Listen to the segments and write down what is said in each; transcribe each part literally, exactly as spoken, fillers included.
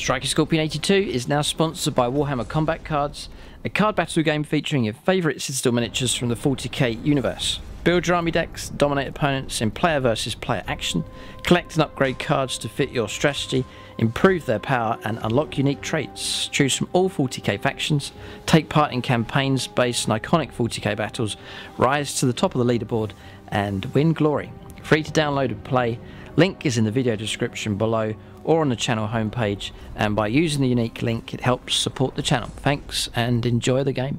Striker Scorpion eighty-two is now sponsored by Warhammer Combat Cards, a card battle game featuring your favourite Citadel miniatures from the forty K universe. Build your army decks, dominate opponents in player versus player action, collect and upgrade cards to fit your strategy, improve their power and unlock unique traits. Choose from all forty K factions, take part in campaigns based on iconic forty K battles, rise to the top of the leaderboard and win glory. Free to download and play. Link is in the video description below or on the channel homepage, and by using the unique link it helps support the channel. Thanks and enjoy the game.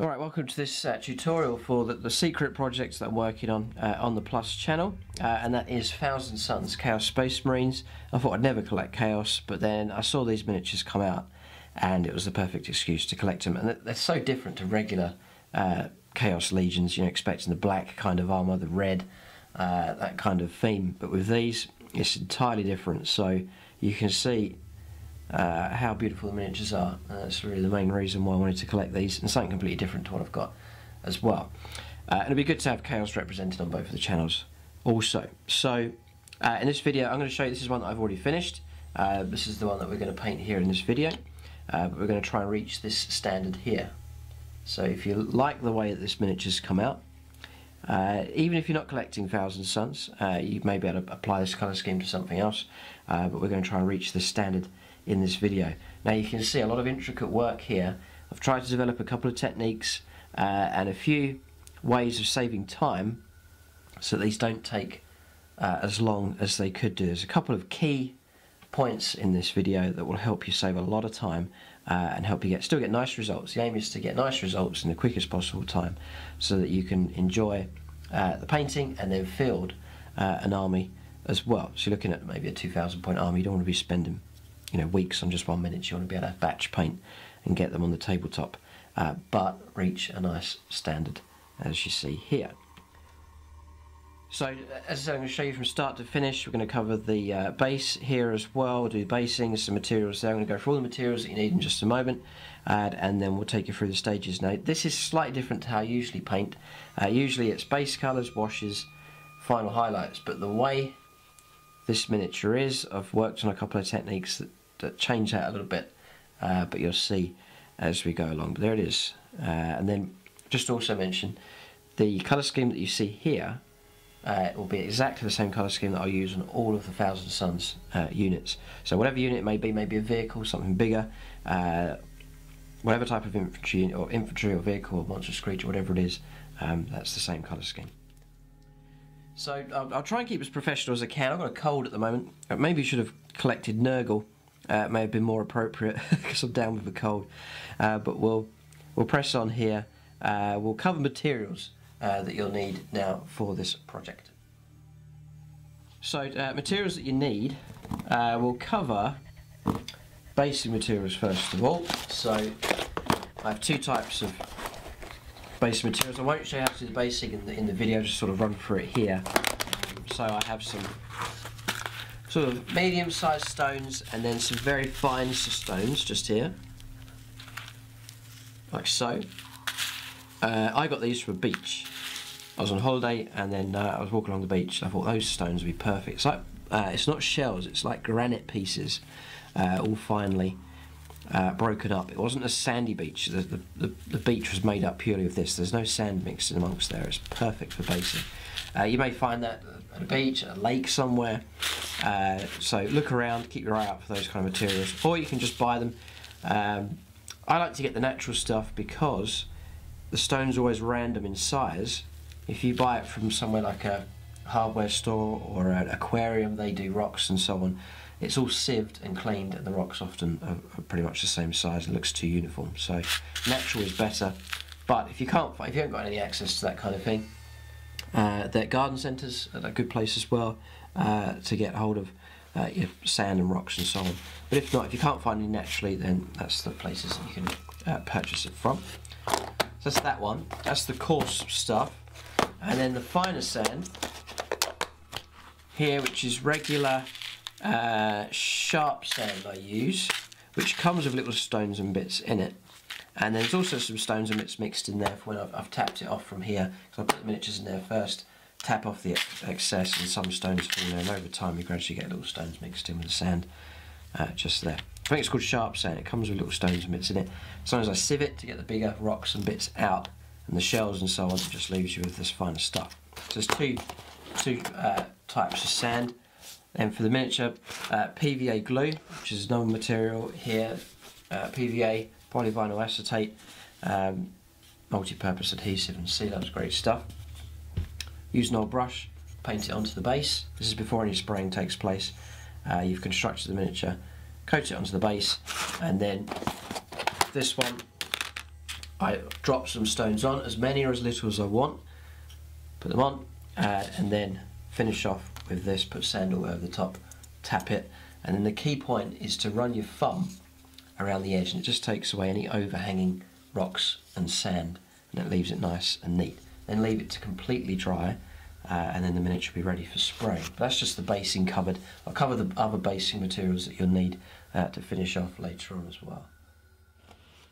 Alright, welcome to this uh, tutorial for the, the secret projects that I'm working on uh, on the Plus channel, uh, and that is Thousand Sons Chaos Space Marines. I thought I'd never collect Chaos, but then I saw these miniatures come out and it was the perfect excuse to collect them, and they're so different to regular uh, Chaos Legions. You know, expecting the black kind of armour, the red, uh, that kind of theme, but with these it's entirely different, so you can see Uh, how beautiful the miniatures are. Uh, that's really the main reason why I wanted to collect these, and something completely different to what I've got as well. Uh, and it'd be good to have Chaos represented on both of the channels also. So uh, in this video I'm going to show you, this is one that I've already finished. Uh, this is the one that we're going to paint here in this video, uh, but we're going to try and reach this standard here. So if you like the way that this miniature's come out, Uh, even if you're not collecting Thousand Sons, uh, you may be able to apply this colour scheme to something else, uh, but we're going to try and reach the standard in this video. Now you can see a lot of intricate work here. I've tried to develop a couple of techniques uh, and a few ways of saving time so these don't take uh, as long as they could do. There's a couple of key points in this video that will help you save a lot of time uh, and help you get still get nice results. The aim is to get nice results in the quickest possible time so that you can enjoy uh, the painting and then field uh, an army as well. So you're looking at maybe a two thousand point army. You don't want to be spending you know weeks on just one minute. You want to be able to batch paint and get them on the tabletop, uh, but reach a nice standard as you see here. So as I said, I'm going to show you from start to finish. We're going to cover the uh, base here as well. We'll do basing, some materials there. I'm going to go through all the materials that you need in just a moment, uh, and then we'll take you through the stages. Now this is slightly different to how I usually paint. Uh, usually it's base colours, washes, final highlights, but the way this miniature is, I've worked on a couple of techniques that, that change that a little bit, uh, but you'll see as we go along. But there it is. Uh, and then just also mention the colour scheme that you see here. Uh, it will be exactly the same colour scheme that I'll use on all of the Thousand Sons uh, units. So whatever unit it may be, maybe a vehicle, something bigger, uh, whatever type of infantry or infantry or vehicle or monstrous creature, whatever it is, um, that's the same colour scheme. So I'll, I'll try and keep as professional as I can. I've got a cold at the moment. Maybe should have collected Nurgle. Uh, it may have been more appropriate because I'm down with a cold. Uh, but we'll we'll press on here. Uh, we'll cover materials Uh, that you'll need now for this project. So uh, materials that you need, uh, we'll cover basic materials first of all. So I have two types of basic materials. I won't show you how to do the basic in the, in the video, just sort of run through it here. Um, so I have some sort of medium sized stones and then some very fine stones just here, like so. Uh, I got these from a beach. I was on holiday and then uh, I was walking along the beach and I thought those stones would be perfect. It's like, uh, it's not shells, it's like granite pieces, uh, all finely uh, broken up. It wasn't a sandy beach. The, the, the, the beach was made up purely of this. There's no sand mixed in amongst there. It's perfect for basing. Uh, you may find that at a beach, at a lake somewhere. Uh, so look around, keep your eye out for those kind of materials. Or you can just buy them. Um, I like to get the natural stuff because the stone's always random in size. If you buy it from somewhere like a hardware store or an aquarium, they do rocks and so on. It's all sieved and cleaned, and the rocks often are pretty much the same size and looks too uniform. So natural is better. But if you can't, if you haven't got any access to that kind of thing, uh, their garden centres are a good place as well uh, to get hold of uh, your sand and rocks and so on. But if not, if you can't find it naturally, then that's the places that you can uh, purchase it from. That's that one. That's the coarse stuff. And then the finer sand here, which is regular uh, sharp sand I use, which comes with little stones and bits in it. And there's also some stones and bits mixed in there for when I've, I've tapped it off from here. So I put the miniatures in there first, tap off the ex excess, and some stones fall in. Over time, you gradually get little stones mixed in with the sand uh, just there. I think it's called sharp sand. It comes with little stones and bits in it. Sometimes I sieve it to get the bigger rocks and bits out, and the shells and so on. It just leaves you with this finer stuff. So there's two, two uh, types of sand. And for the miniature, uh, P V A glue, which is another material here. Uh, P V A, polyvinyl acetate, um, multi-purpose adhesive and sealant. Great stuff. Use an old brush, paint it onto the base. This is before any spraying takes place. Uh, you've constructed the miniature. Coat it onto the base, and then this one I drop some stones on, as many or as little as I want, put them on, uh, and then finish off with this. Put sand all over the top, tap it, and then the key point is to run your thumb around the edge, and it just takes away any overhanging rocks and sand, and it leaves it nice and neat. Then leave it to completely dry, Uh, and then the miniature will be ready for spraying. But that's just the basing covered. I'll cover the other basing materials that you'll need uh, to finish off later on as well.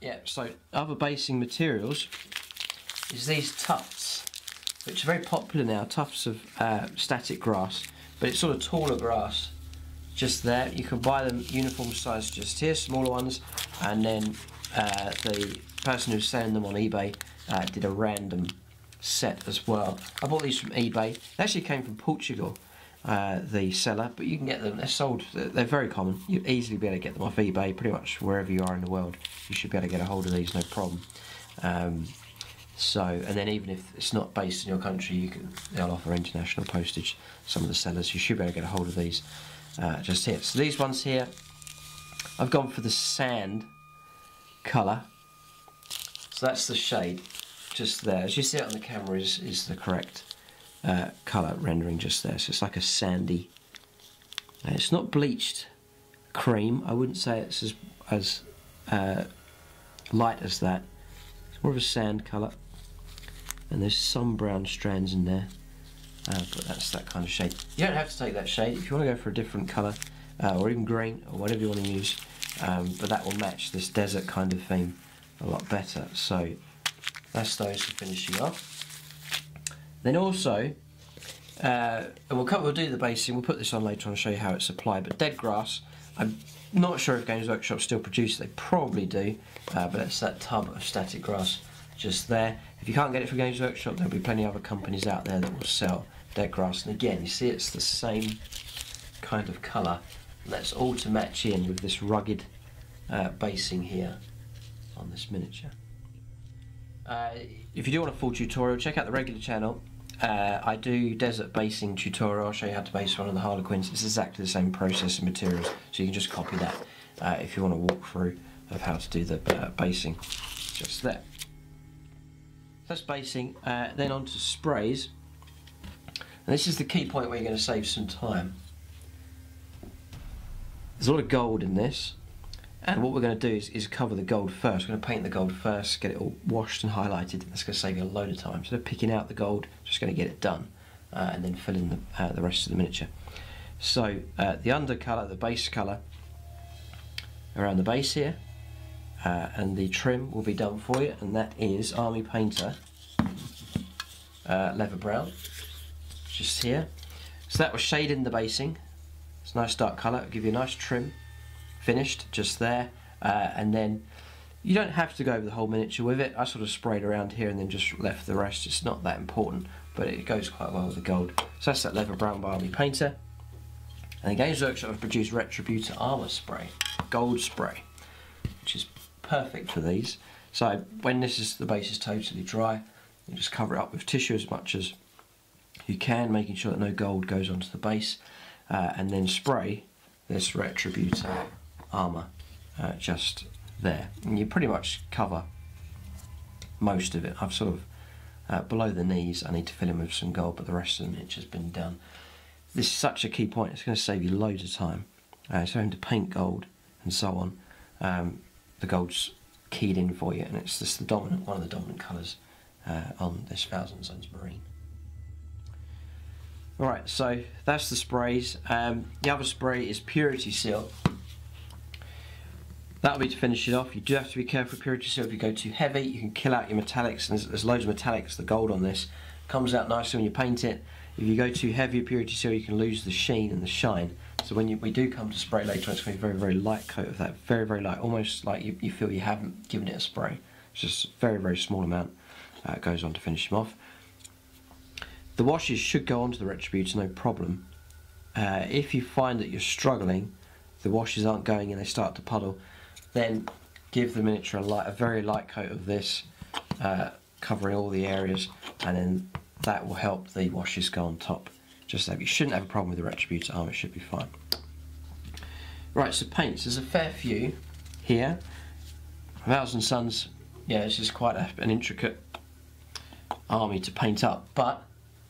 Yeah, so other basing materials is these tufts, which are very popular now, tufts of uh, static grass, but it's sort of taller grass just there. You can buy them uniform size just here, smaller ones, and then uh, the person who's selling them on eBay uh, did a random set as well. I bought these from eBay. They actually came from Portugal, uh, the seller, but you can get them. They're sold, they're very common. You'll easily be able to get them off eBay, pretty much wherever you are in the world. You should be able to get a hold of these, no problem. Um, so, and then even if it's not based in your country, you can, they'll offer international postage, some of the sellers. You should be able to get a hold of these uh, just here. So these ones here, I've gone for the sand colour. So that's the shade. Just there, as you see it on the camera, is, is the correct uh, colour rendering just there. So it's like a sandy, uh, it's not bleached cream. I wouldn't say it's as, as uh, light as that. It's more of a sand colour, and there's some brown strands in there, uh, but that's that kind of shade. You don't have to take that shade. If you want to go for a different colour, uh, or even green, or whatever you want to use, um, but that will match this desert kind of theme a lot better. So that's those for finishing off. Then also, uh, and we'll, cut, we'll do the basing, we'll put this on later on and show you how it's applied, but dead grass, I'm not sure if Games Workshop still produce it, they probably do, uh, but that's that tub of static grass just there. If you can't get it from Games Workshop, there'll be plenty of other companies out there that will sell dead grass, and again, you see it's the same kind of colour, and that's all to match in with this rugged uh, basing here on this miniature. Uh, if you do want a full tutorial, check out the regular channel. Uh, I do desert basing tutorial. I'll show you how to base one of the Harlequins. It's exactly the same process and materials, so you can just copy that uh, if you want a walkthrough of how to do the uh, basing just there. That's basing. Uh, then on to sprays. And this is the key point where you're going to save some time. There's a lot of gold in this. And what we're going to do is, is cover the gold first. We're going to paint the gold first, get it all washed and highlighted. That's going to save you a load of time. Instead of picking out the gold, just going to get it done, uh, and then fill in the, uh, the rest of the miniature. So uh, the under colour, the base colour, around the base here, uh, and the trim will be done for you, and that is Army Painter uh, Leather Brown, just here. So that will shade in the basing. It's a nice dark colour. It'll give you a nice trim. Finished just there, uh, and then you don't have to go over the whole miniature with it. I sort of sprayed around here and then just left the rest. It's not that important, but it goes quite well with the gold. So that's that Leather Brown by Army Painter. And the Games Workshop have produced Retributor Armour spray, gold spray, which is perfect for these. So when this is the base is totally dry, you just cover it up with tissue as much as you can, making sure that no gold goes onto the base, uh, and then spray this Retributor Armour uh, just there, and you pretty much cover most of it. I've sort of uh, below the knees I need to fill in with some gold, but the rest of the miniature's been done. This is such a key point, it's going to save you loads of time. Uh, so having to paint gold and so on, um, the gold's keyed in for you, and it's just the dominant, one of the dominant colours uh, on this Thousand Sons Marine. Alright, so that's the sprays. Um, the other spray is Purity Seal. That'll be to finish it off. You do have to be careful with Purity Seal. If you go too heavy, you can kill out your metallics, and there's, there's loads of metallics. The gold on this comes out nicely when you paint it. If you go too heavy with Purity Seal, you can lose the sheen and the shine. So when you, we do come to spray later on, it's going to be a very, very light coat of that. Very, very light. Almost like you, you feel you haven't given it a spray. It's just a very, very small amount uh, goes on to finish them off. The washes should go onto the Retributor, no problem. Uh, if you find that you're struggling, the washes aren't going and they start to puddle, then give the miniature a, light, a very light coat of this, uh, covering all the areas, and then that will help the washes go on top. Just so you shouldn't have a problem with the Retributor Armour, it should be fine. Right, so paints, there's a fair few here. Thousand Sons, yeah, this is quite a, an intricate army to paint up, but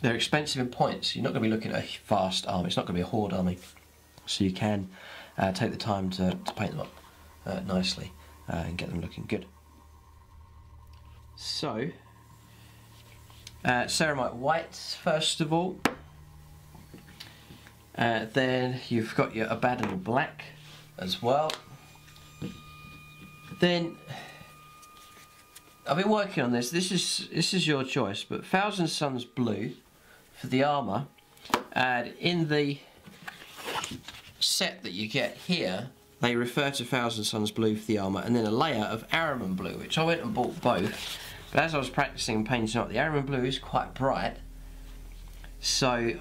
they're expensive in points. You're not going to be looking at a vast army, it's not going to be a horde army, so you can uh, take the time to, to paint them up uh, nicely uh, and get them looking good. So, uh, Ceramite White, first of all. Uh, then you've got your Abaddon Black as well. Then I've been working on this. This is this is your choice, but Thousand Sons Blue for the armor. And in the set that you get here, they refer to Thousand Sons Blue for the armor, and then a layer of Aramon Blue, which I went and bought both. But as I was practicing and painting up, the Aramon Blue is quite bright, so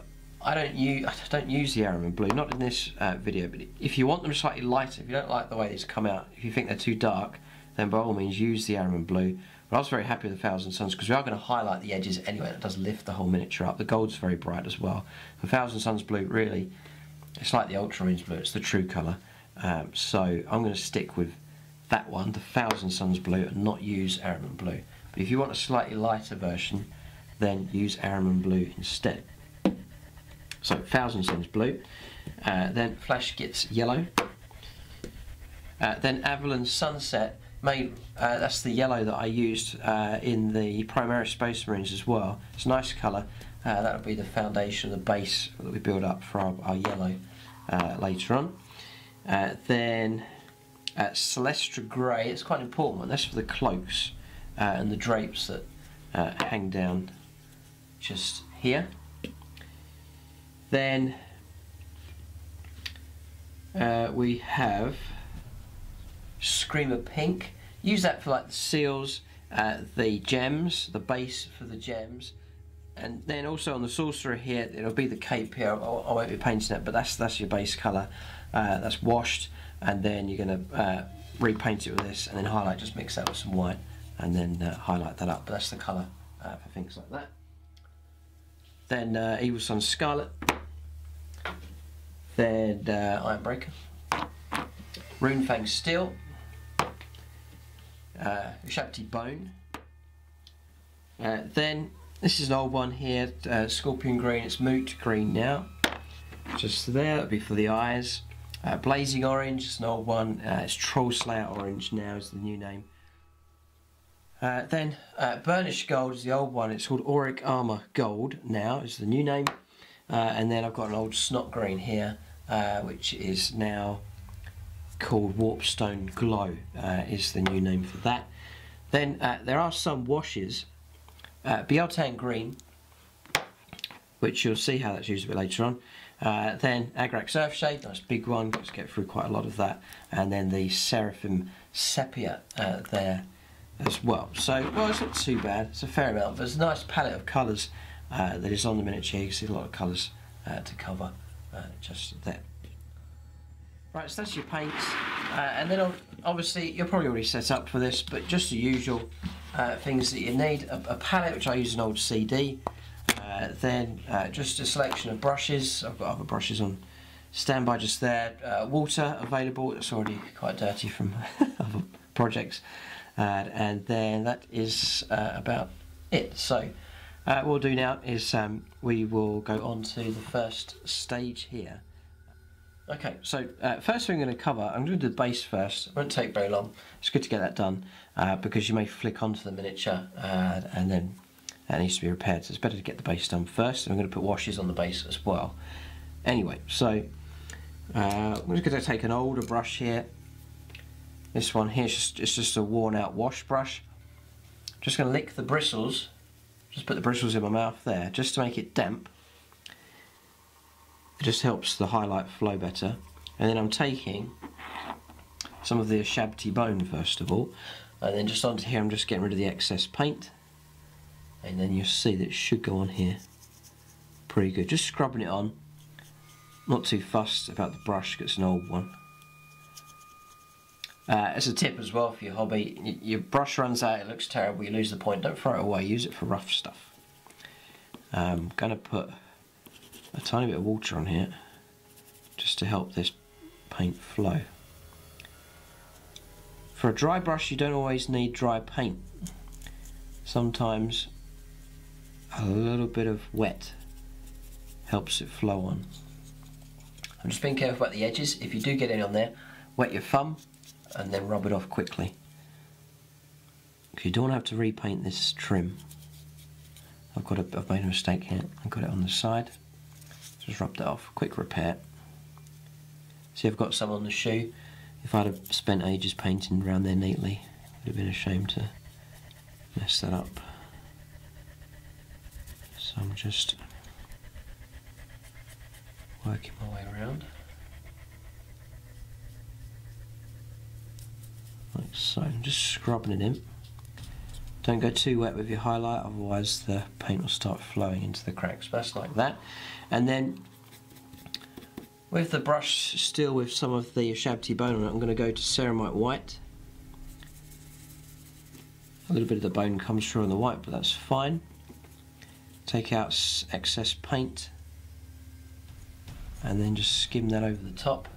I don't use I don't use the Aramon Blue, not in this uh, video. But if you want them slightly lighter, if you don't like the way these come out, if you think they're too dark, then by all means use the Aramon Blue. But I was very happy with the Thousand Sons because we are going to highlight the edges anyway. That does lift the whole miniature up. The gold's very bright as well. The Thousand Sons Blue, really, it's like the Ultramarines Blue. It's the true colour. Um, so I'm going to stick with that one, the Thousand Sons Blue, and not use Aramon Blue. But if you want a slightly lighter version, then use Aramon Blue instead. So Thousand Sons Blue, uh, then Flash Gitz Yellow, uh, then Avalon Sunset, made, uh, that's the yellow that I used uh, in the Primaris Space Marines as well. It's a nice colour, uh, that'll be the foundation, the base that we build up for our, our yellow uh, later on. Uh, then uh, Celestra Grey, it's quite an important one, that's for the cloaks uh, and the drapes that uh, hang down just here. Then uh, we have Screamer Pink. Use that for like the seals, uh, the gems, the base for the gems, and then also on the sorcerer here, it'll be the cape here. I, I won't be painting it, but that's that's your base colour. Uh, that's washed, and then you're going to uh, repaint it with this, and then highlight. Just mix that with some white, and then uh, highlight that up. But that's the colour uh, for things like that. Then uh, Evil Sun Scarlet. Then uh, Ironbreaker, Runefang Steel, uh, Ushabti Bone. Uh, then this is an old one here, uh, Scorpion Green. It's Moot Green now. Just there, that'll be for the eyes. Uh, Blazing Orange, it's an old one. Uh, it's Troll Slayer Orange now is the new name. Uh, then uh, Burnished Gold is the old one. It's called Auric Armor Gold now is the new name. Uh, and then I've got an old Snot Green here, uh, which is now called Warpstone Glow, uh, is the new name for that. Then uh, there are some washes. Uh, Biel-Tan Green, which you'll see how that's used a bit later on. Uh, then Agrax Earthshade, nice big one, let's get through quite a lot of that. And then the Seraphim Sepia uh, there as well. So, well, it's not too bad, it's a fair amount. There's a nice palette of colours Uh, that is on the miniature. You can see a lot of colours uh, to cover uh, just there. Right, so that's your paints, uh, and then I'll, obviously you're probably already set up for this, but just the usual uh, things that you need: a, a palette, which I use an old C D, uh, then uh, just a selection of brushes. I've got other brushes on standby just there. Uh, water available. It's already quite dirty from other projects, uh, and then that is uh, about it. So. Uh, what we'll do now is um, we will go on to the first stage here. Okay, so uh, first thing I'm going to cover, I'm going to do the base first. It won't take very long. It's good to get that done uh, because you may flick onto the miniature uh, and then that needs to be repaired. So it's better to get the base done first. I'm going to put washes on the base as well. Anyway, so uh, I'm just going to take an older brush here. This one here, it's just, it's just a worn out wash brush. I'm just going to lick the bristles. Just put the bristles in my mouth there, just to make it damp. It just helps the highlight flow better. And then I'm taking some of the Ushabti Bone first of all, and then just onto here I'm just getting rid of the excess paint, and then you'll see that it should go on here pretty good. Just scrubbing it on, not too fussed about the brush because it's an old one. Uh, as a tip as well for your hobby, y your brush runs out, it looks terrible, you lose the point, don't throw it away, use it for rough stuff. I'm um, going to put a tiny bit of water on here just to help this paint flow. For a dry brush you don't always need dry paint, sometimes a little bit of wet helps it flow on. I'm just being careful about the edges. If you do get any on there, wet your thumb and then rub it off quickly, because you don't have to repaint this trim. I've got a, I've made a mistake here, I've got it on the side. Just rubbed it off, quick repair. See, I've got some on the shoe. If I'd have spent ages painting around there neatly, it would have been a shame to mess that up. So I'm just working my way around. Like so, I'm just scrubbing it in. Don't go too wet with your highlight, otherwise the paint will start flowing into the cracks. That's like that. And then with the brush still with some of the Ushabti Bone on it, I'm going to go to Ceramite White. A little bit of the bone comes through on the white, but that's fine. Take out excess paint and then just skim that over the top.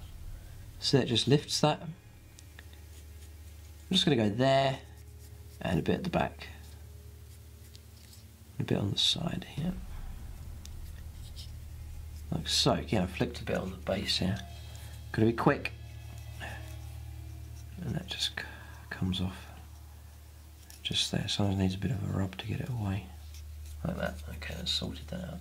So that just lifts that. I'm just going to go there and a bit at the back, a bit on the side here. Like so. Yeah, I flicked a bit on the base here. Got to be quick, and that just comes off just there. Sometimes needs a bit of a rub to get it away, like that. Okay, I sorted that out.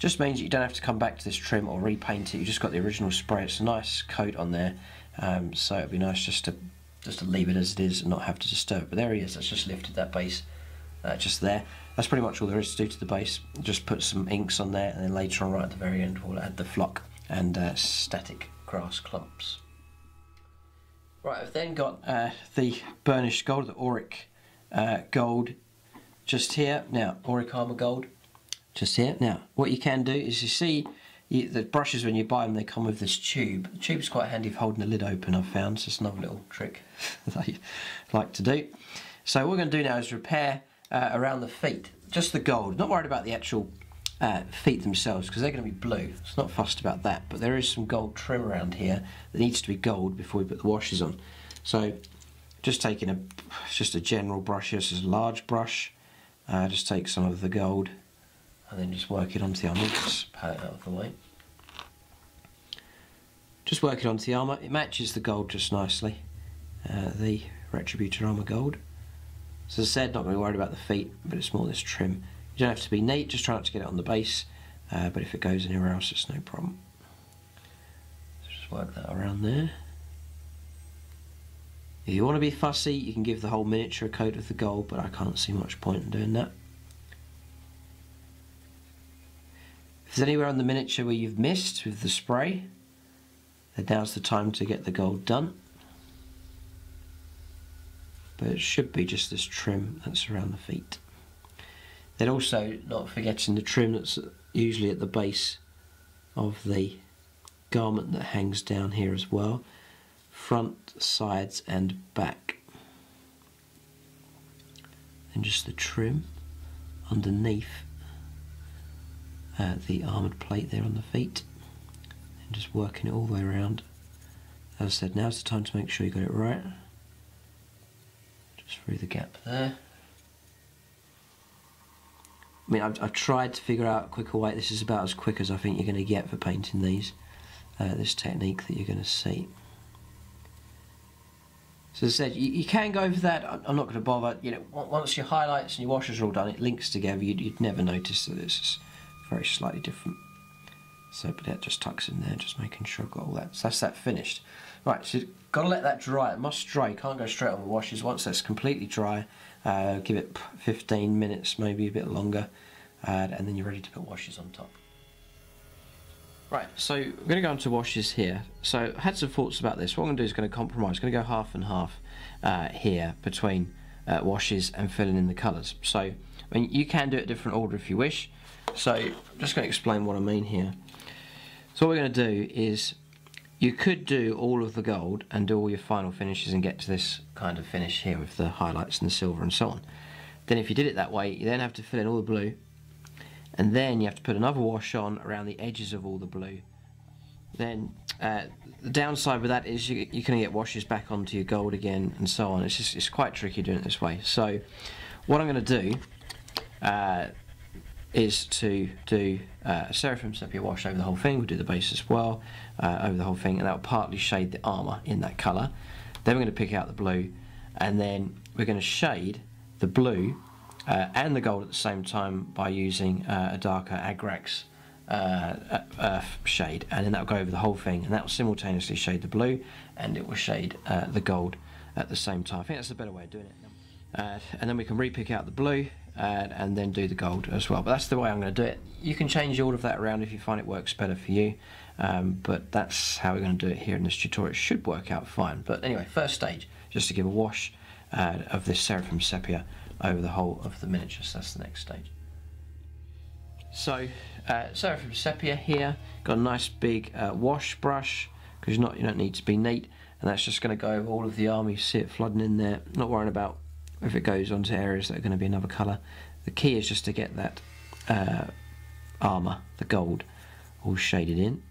Just means that you don't have to come back to this trim or repaint it. You just got the original spray. It's a nice coat on there, um, so it'd be nice just to just to leave it as it is and not have to disturb. But there he is. That's just lifted that base. Uh, just there. That's pretty much all there is to do to the base. Just put some inks on there, and then later on, right at the very end, we'll add the flock and uh, static grass clumps. Right, I've then got uh, the burnished gold, the Auric uh, gold, just here. Now, Auric Armor Gold, just here. Now, what you can do is you see you, the brushes when you buy them, they come with this tube. The tube's quite handy for holding the lid open, I've found. So it's another little trick that I like to do. So what we're going to do now is repair Uh, around the feet, just the gold. Not worried about the actual uh, feet themselves because they're going to be blue. It's not fussed about that, but there is some gold trim around here that needs to be gold before we put the washes on. So just taking a just a general brush here, this is a large brush, uh, just take some of the gold and then just work it onto the armour. Just pat it out of the way. Just work it onto the armour. It matches the gold just nicely, uh, the Retributor Armour Gold. So as I said, not really worried about the feet, but it's more this trim. You don't have to be neat, just try not to get it on the base, uh, but if it goes anywhere else, it's no problem. So just work that around there. If you want to be fussy, you can give the whole miniature a coat of the gold, but I can't see much point in doing that. If there's anywhere on the miniature where you've missed with the spray, then now's the time to get the gold done. But it should be just this trim that's around the feet. Then also not forgetting the trim that's usually at the base of the garment that hangs down here as well. Front, sides and back. And just the trim underneath uh, the armoured plate there on the feet. And just working it all the way around. As I said, now's the time to make sure you got it right. Through the gap there. I mean, I've, I've tried to figure out a quicker way. This is about as quick as I think you're going to get for painting these. uh, this technique that you're going to see. So as I said, you, you can go over that. I'm not going to bother. You know, once your highlights and your washes are all done, it links together. You'd, you'd never notice that this is very slightly different. So, but that just tucks in there, just making sure I've got all that. So that's that finished. Right, so you've got to let that dry. It must dry. You can't go straight on the washes. Once that's completely dry, uh, give it fifteen minutes, maybe a bit longer, uh, and then you're ready to put washes on top. Right, so we're going to go into washes here. So I had some thoughts about this. What I'm going to do is going to compromise. I'm going to go half and half uh, here between uh, washes and filling in the colours. So I mean, you can do it a different order if you wish. So I'm just going to explain what I mean here. So what we're going to do is you could do all of the gold and do all your final finishes and get to this kind of finish here with the highlights and the silver and so on. Then if you did it that way, you then have to fill in all the blue. And then you have to put another wash on around the edges of all the blue. Then uh, the downside with that is you, you can get washes back onto your gold again and so on. It's just, it's quite tricky doing it this way. So what I'm going to do uh, is to do uh, a Seraphim Sepia wash over the whole thing. We'll do the base as well uh, over the whole thing, and that will partly shade the armour in that colour. Then we're going to pick out the blue, and then we're going to shade the blue Uh, and the gold at the same time by using uh, a darker Agrax uh, Earth shade, and then that'll go over the whole thing, and that'll simultaneously shade the blue, and it will shade uh, the gold at the same time. I think that's a better way of doing it. Uh, and then we can re-pick out the blue uh, and then do the gold as well. But that's the way I'm going to do it. You can change all of that around if you find it works better for you, um, but that's how we're going to do it here in this tutorial. It should work out fine. But anyway, first stage, just to give a wash uh, of this Seraphim Sepia over the whole of the miniatures. That's the next stage. So uh, Seraphim Sepia here, got a nice big uh, wash brush, because not you don't need to be neat, and that's just going to go over all of the army. You see it flooding in there, not worrying about if it goes onto areas that are going to be another colour. The key is just to get that uh, armour, the gold, all shaded in,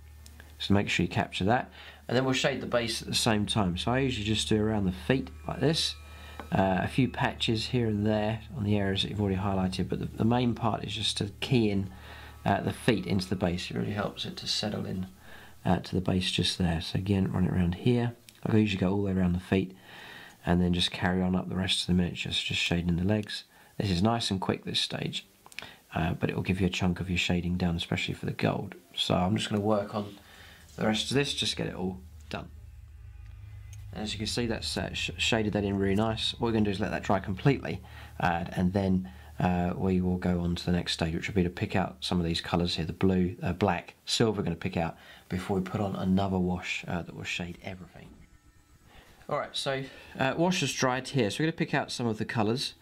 so make sure you capture that. And then we'll shade the base at the same time. So I usually just do around the feet like this. Uh, a few patches here and there on the areas that you've already highlighted, but the, the main part is just to key in uh, the feet into the base. It really helps it to settle in uh, to the base just there. So again, run it around here. I usually go all the way around the feet and then just carry on up the rest of the miniature, so just shading the legs. This is nice and quick, this stage, uh, but it will give you a chunk of your shading down, especially for the gold. So I'm just going to work on the rest of this, just get it all done. As you can see, that's uh, sh shaded that in really nice. What we're going to do is let that dry completely, uh, and then uh, we will go on to the next stage, which will be to pick out some of these colours here. The blue, uh, black, silver we're going to pick out before we put on another wash uh, that will shade everything. Alright, so uh, wash has dried here, so we're going to pick out some of the colours,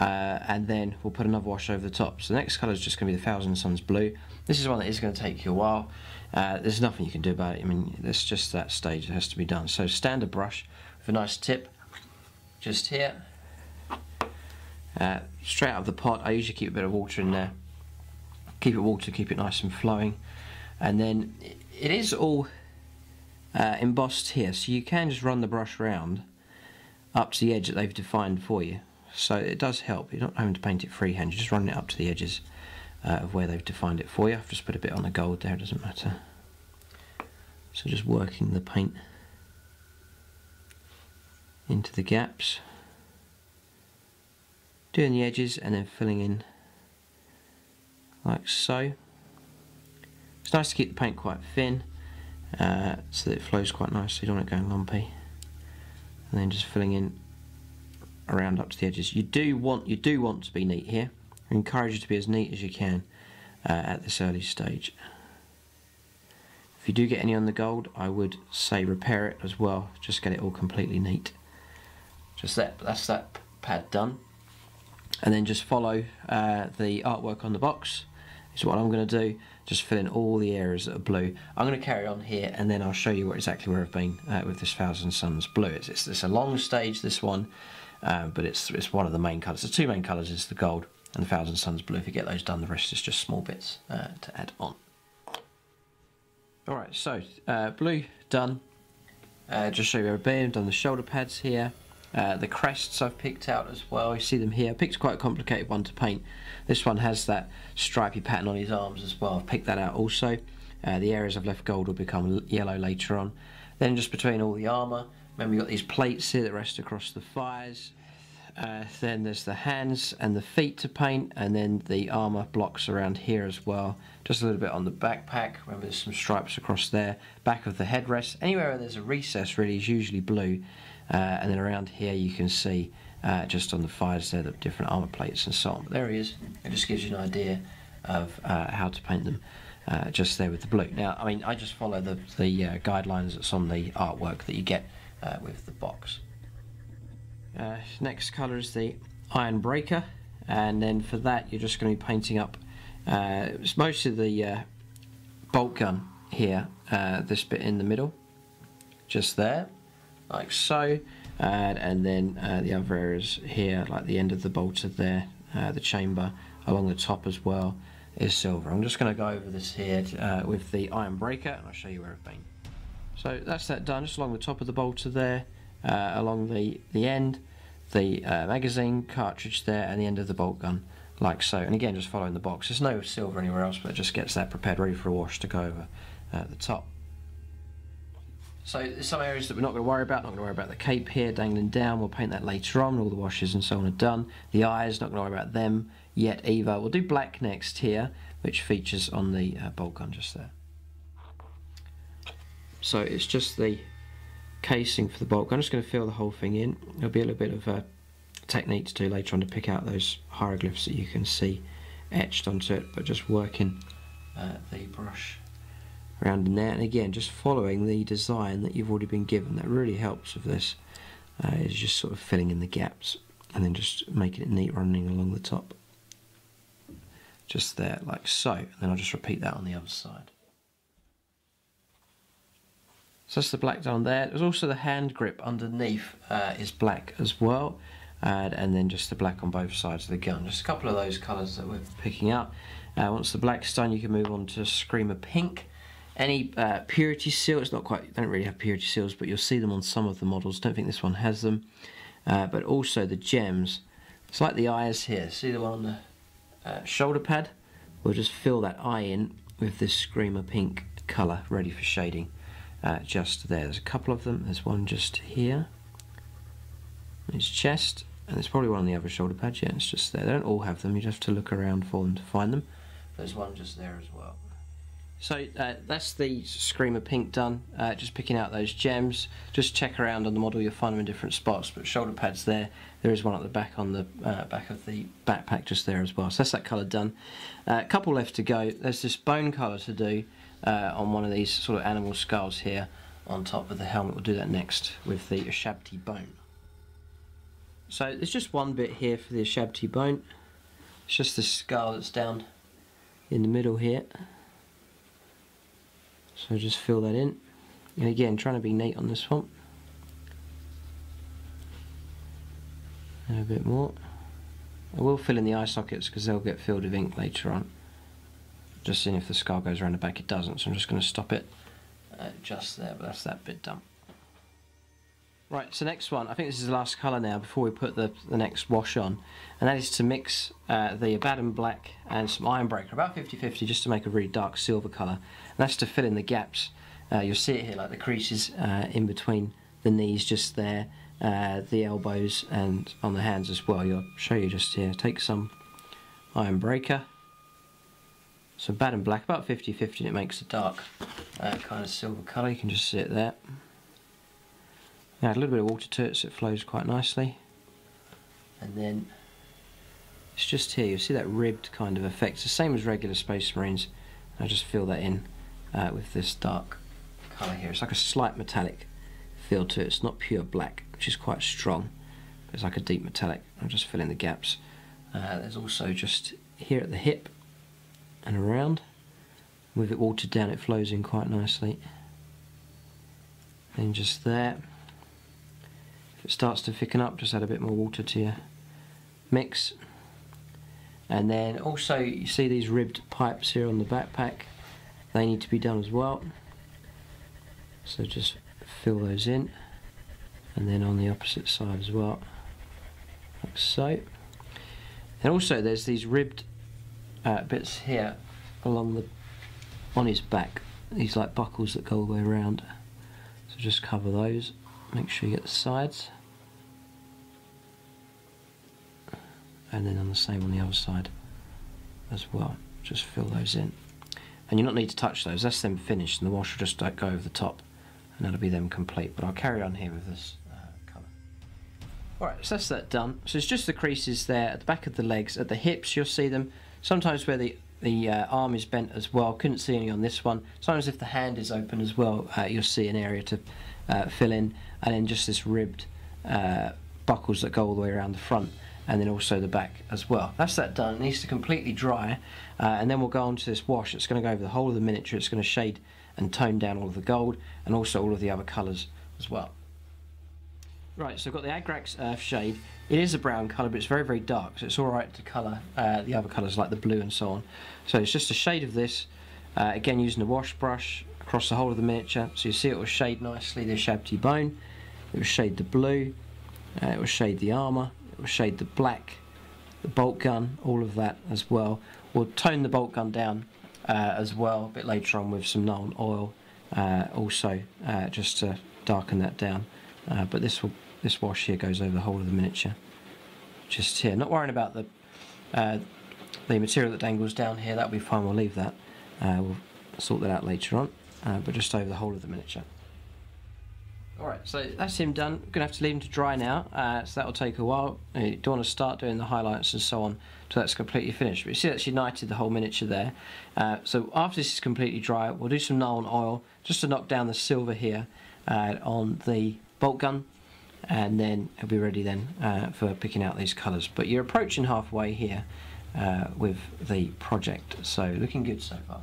uh, and then we'll put another wash over the top. So the next colour is just going to be the Thousand Sons Blue. This is one that is going to take you a while. Uh, there's nothing you can do about it. I mean, it's just that stage that has to be done. So standard brush with a nice tip just here, uh, straight out of the pot. I usually keep a bit of water in there, keep it watered, keep it nice and flowing. And then it is all uh, embossed here, so you can just run the brush round up to the edge that they've defined for you. So it does help. You're not having to paint it freehand, you're just running it up to the edges Uh, of where they've defined it for you. I've just put a bit on the gold there, it doesn't matter. So just working the paint into the gaps, doing the edges and then filling in like so. It's nice to keep the paint quite thin uh, so that it flows quite nicely, you don't want it going lumpy. And then just filling in around up to the edges. You do want, you do want to be neat here. Encourage you to be as neat as you can uh, at this early stage. If you do get any on the gold, I would say repair it as well, just get it all completely neat. Just that, that's that pad done. And then just follow uh, the artwork on the box. Is what I'm going to do, just fill in all the areas that are blue. I'm going to carry on here and then I'll show you what, exactly where I've been uh, with this Thousand Sons Blue. It's, it's, it's a long stage, this one, uh, but it's, it's one of the main colours. The two main colours is the gold and the Thousand Sons Blue. If you get those done, the rest is just small bits uh, to add on. Alright, so uh, blue done. Uh, just show you where I've been. Done the shoulder pads here, uh, the crests I've picked out as well, you see them here. I picked quite a complicated one to paint. This one has that stripy pattern on his arms as well, I've picked that out also. Uh, the areas I've left gold will become yellow later on. Then just between all the armour, remember you've got these plates here that rest across the thighs. Uh, then there's the hands and the feet to paint, and then the armour blocks around here as well. Just a little bit on the backpack, remember there's some stripes across there. Back of the headrest, anywhere where there's a recess really is usually blue. Uh, and then around here you can see uh, just on the thighs there the different armour plates and so on. But there he is, it just gives you an idea of uh, how to paint them. Uh, just there with the blue. Now, I mean, I just follow the, the uh, guidelines that's on the artwork that you get uh, with the box. Uh, next colour is the Ironbreaker, and then for that you're just going to be painting up uh, it's mostly the uh, bolt gun here, uh, this bit in the middle, just there, like so, uh, and then uh, the other areas here, like the end of the bolter there, uh, the chamber, along the top as well, is silver. I'm just going to go over this here uh, with the Ironbreaker, and I'll show you where I've been. So that's that done, just along the top of the bolter there, uh, along the, the end, the uh, magazine cartridge there, and the end of the bolt gun, like so. And again, just following the box. There's no silver anywhere else, but it just gets that prepared ready for a wash to go over uh, the top. So there's some areas that we're not going to worry about, not going to worry about the cape here, dangling down, we'll paint that later on, all the washes and so on are done. The eyes, not going to worry about them yet either. We'll do black next here, which features on the uh, bolt gun just there. So it's just the casing for the bolt gun. I'm just going to fill the whole thing in. There'll be a little bit of a technique to do later on to pick out those hieroglyphs that you can see etched onto it, but just working uh, the brush around in there, and again just following the design that you've already been given. That really helps with this, uh, is just sort of filling in the gaps and then just making it neat running along the top, just there like so, and then I'll just repeat that on the other side. So that's the black down there. There's also the hand grip underneath uh, is black as well, and, and then just the black on both sides of the gun. Just a couple of those colours that we're picking up. Uh, once the black's done you can move on to Screamer Pink. Any uh, Purity Seal, it's not quite, don't really have Purity Seals, but you'll see them on some of the models. Don't think this one has them. Uh, but also the gems. It's like the eyes here. See the one on the uh, shoulder pad? We'll just fill that eye in with this Screamer Pink colour, ready for shading. Uh, just there. There's a couple of them. There's one just here. It's chest. And there's probably one on the other shoulder pad. Yeah, it's just there. They don't all have them. You just have to look around for them to find them. There's one just there as well. So uh, that's the Screamer Pink done, uh, just picking out those gems. Just check around on the model, you'll find them in different spots, but shoulder pads there, there is one at the back on the uh, back of the backpack just there as well. So that's that colour done. A uh, couple left to go. There's this bone colour to do uh, on one of these sort of animal skulls here on top of the helmet. We'll do that next with the Ushabti Bone. So there's just one bit here for the Ushabti Bone. It's just the skull that's down in the middle here. So just fill that in, and again trying to be neat on this one, and a bit more. I will fill in the eye sockets because they'll get filled with ink later on. Just seeing if the skull goes around the back, it doesn't, so I'm just going to stop it uh, just there, but that's that bit done. Right, so next one, I think this is the last colour now before we put the, the next wash on, and that is to mix uh, the Abaddon Black and some Ironbreaker, about fifty fifty, just to make a really dark silver colour. And that's to fill in the gaps. Uh, you'll see it here, like the creases uh, in between the knees just there, uh, the elbows and on the hands as well. I'll show you just here. Take some Ironbreaker, some Abaddon Black, about fifty fifty, and it makes a dark uh, kind of silver colour. You can just see it there. Add a little bit of water to it so it flows quite nicely, and then it's just here, you'll see that ribbed kind of effect. It's the same as regular Space Marines. I just fill that in uh, with this dark colour here. It's like a slight metallic feel to it. It's not pure black, which is quite strong, but it's like a deep metallic. I'll just fill in the gaps. Uh, there's also just here at the hip and around. With it watered down it flows in quite nicely, and just there. If it starts to thicken up, just add a bit more water to your mix. And then also you see these ribbed pipes here on the backpack, they need to be done as well, so just fill those in, and then on the opposite side as well, like so. And also there's these ribbed uh, bits here along the on his back, these like buckles that go all the way around. So just cover those, make sure you get the sides, and then on the same on the other side as well, just fill those in. And you don't need to touch those, that's them finished, and the wash will just like, go over the top, and that'll be them complete. But I'll carry on here with this uh, colour. Alright, so that's that done. So it's just the creases there at the back of the legs, at the hips you'll see them, sometimes where the, the uh, arm is bent as well, couldn't see any on this one. Sometimes if the hand is open as well, uh, you'll see an area to uh, fill in, and then just this ribbed uh, buckles that go all the way around the front, and then also the back as well. That's that done. It needs to completely dry, uh, and then we'll go on to this wash. It's going to go over the whole of the miniature. It's going to shade and tone down all of the gold and also all of the other colours as well. Right, so I've got the Agrax Earthshade. It is a brown colour, but it's very, very dark, so it's alright to colour uh, the other colours like the blue and so on. So it's just a shade of this, uh, again using the wash brush across the whole of the miniature. So you see it will shade nicely the Ushabti Bone, it will shade the blue, uh, it will shade the armour, will shade the black, the bolt gun, all of that as well. We'll tone the bolt gun down uh, as well a bit later on with some Nuln Oil uh, also uh, just to darken that down, uh, but this will, this wash here goes over the whole of the miniature just here, not worrying about the uh, the material that dangles down here, that'll be fine, we'll leave that, uh, we'll sort that out later on, uh, but just over the whole of the miniature. Alright, so that's him done. We're going to have to leave him to dry now, uh, so that'll take a while. You don't want to start doing the highlights and so on until that's completely finished. But you see that's united the whole miniature there. Uh, so after this is completely dry, we'll do some Nuln Oil just to knock down the silver here uh, on the bolt gun, and then it'll be ready then uh, for picking out these colours. But you're approaching halfway here uh, with the project, so looking good so far.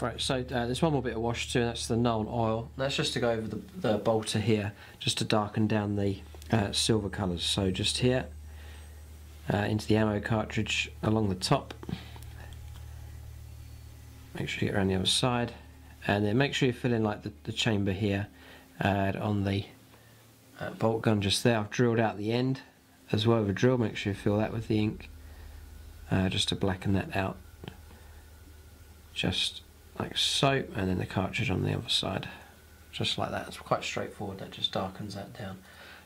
Right, so uh, there's one more bit of wash too, that's the Nuln Oil. That's just to go over the, the bolter here, just to darken down the uh, silver colours. So just here, uh, into the ammo cartridge along the top. Make sure you get around the other side. And then make sure you fill in like the, the chamber here uh, on the uh, bolt gun just there. I've drilled out the end as well with a drill, make sure you fill that with the ink, uh, just to blacken that out. Just like so, and then the cartridge on the other side, just like that. It's quite straightforward, that just darkens that down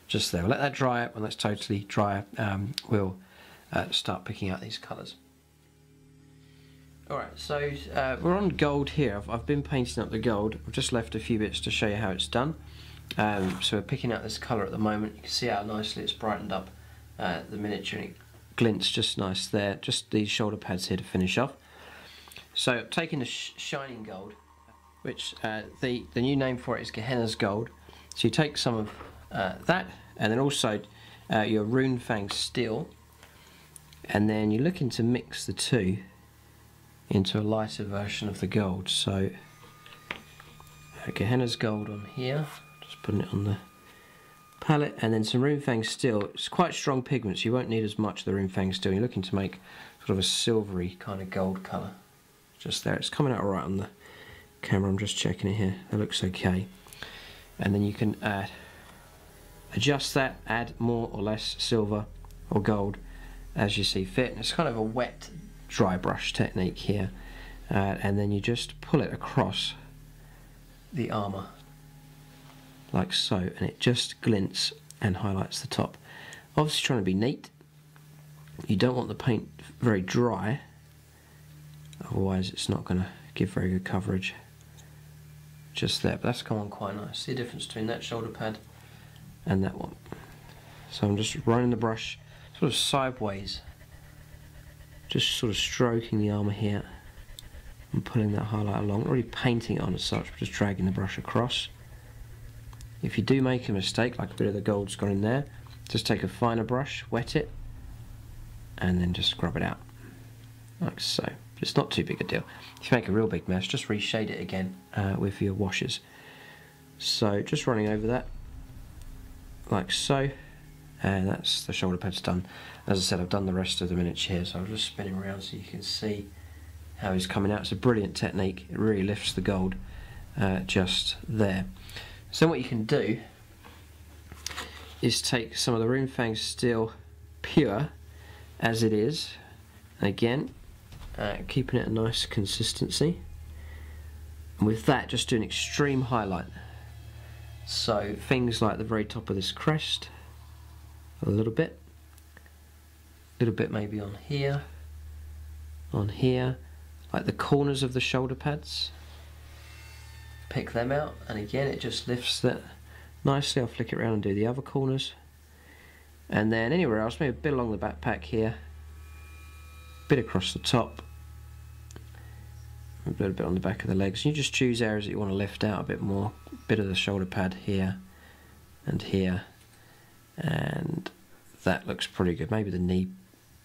just there. We'll let that dry up. When that's totally dry, um, we'll uh, start picking out these colours. Alright, so uh, we're on gold here. I've, I've been painting up the gold. I've just left a few bits to show you how it's done. Um, so we're picking out this colour at the moment. You can see how nicely it's brightened up uh, the miniature, and it glints just nice there. Just these shoulder pads here to finish off. So taking the sh shining gold, which uh, the, the new name for it is Gehenna's Gold. So you take some of uh, that, and then also uh, your Runefang Steel, and then you're looking to mix the two into a lighter version of the gold. So uh, Gehenna's Gold on here, just putting it on the palette, and then some Runefang Steel. It's quite strong pigments, so you won't need as much of the Runefang Steel. You're looking to make sort of a silvery kind of gold colour. Just there, it's coming out all right on the camera, I'm just checking it here, that looks okay. And then you can add, adjust that, add more or less silver or gold as you see fit. And it's kind of a wet dry brush technique here, uh, and then you just pull it across the armour like so, and it just glints and highlights the top. Obviously trying to be neat, you don't want the paint very dry, otherwise it's not going to give very good coverage just there, but that's come on quite nice. See the difference between that shoulder pad and that one. So I'm just running the brush sort of sideways, just sort of stroking the armour here and pulling that highlight along, not really painting it on as such, but just dragging the brush across. If you do make a mistake, like a bit of the gold's gone in there, just take a finer brush, wet it, and then just scrub it out like so. It's not too big a deal. If you make a real big mess, just reshade it again uh, with your washes. So just running over that like so, and that's the shoulder pads done. As I said, I've done the rest of the miniature here, so I'll just spin him around so you can see how he's coming out. It's a brilliant technique, it really lifts the gold uh, just there. So what you can do is take some of the Runefang Steel pure as it is, again, Uh, keeping it a nice consistency, And with that, just do an extreme highlight. So things like the very top of this crest, a little bit, a little bit maybe on here, on here, like the corners of the shoulder pads. Pick them out, and again it just lifts that nicely. I'll flick it around and do the other corners. And then anywhere else, maybe a bit along the backpack here, a bit across the top, a little bit on the back of the legs. You just choose areas that you want to lift out a bit more, a bit of the shoulder pad here and here, and that looks pretty good. Maybe the knee,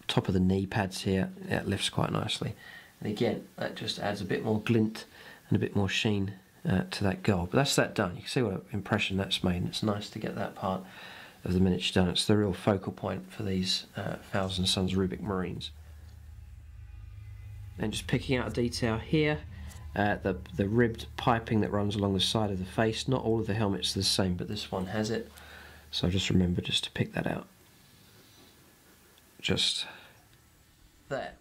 top of the knee pads here, yeah, it lifts quite nicely. And again, that just adds a bit more glint and a bit more sheen uh, to that gold. But that's that done. You can see what an impression that's made. And it's nice to get that part of the miniature done. It's the real focal point for these uh, Thousand Sons Rubic Marines. And just picking out a detail here, uh, the, the ribbed piping that runs along the side of the face. Not all of the helmets are the same, but this one has it. So just remember just to pick that out. Just there.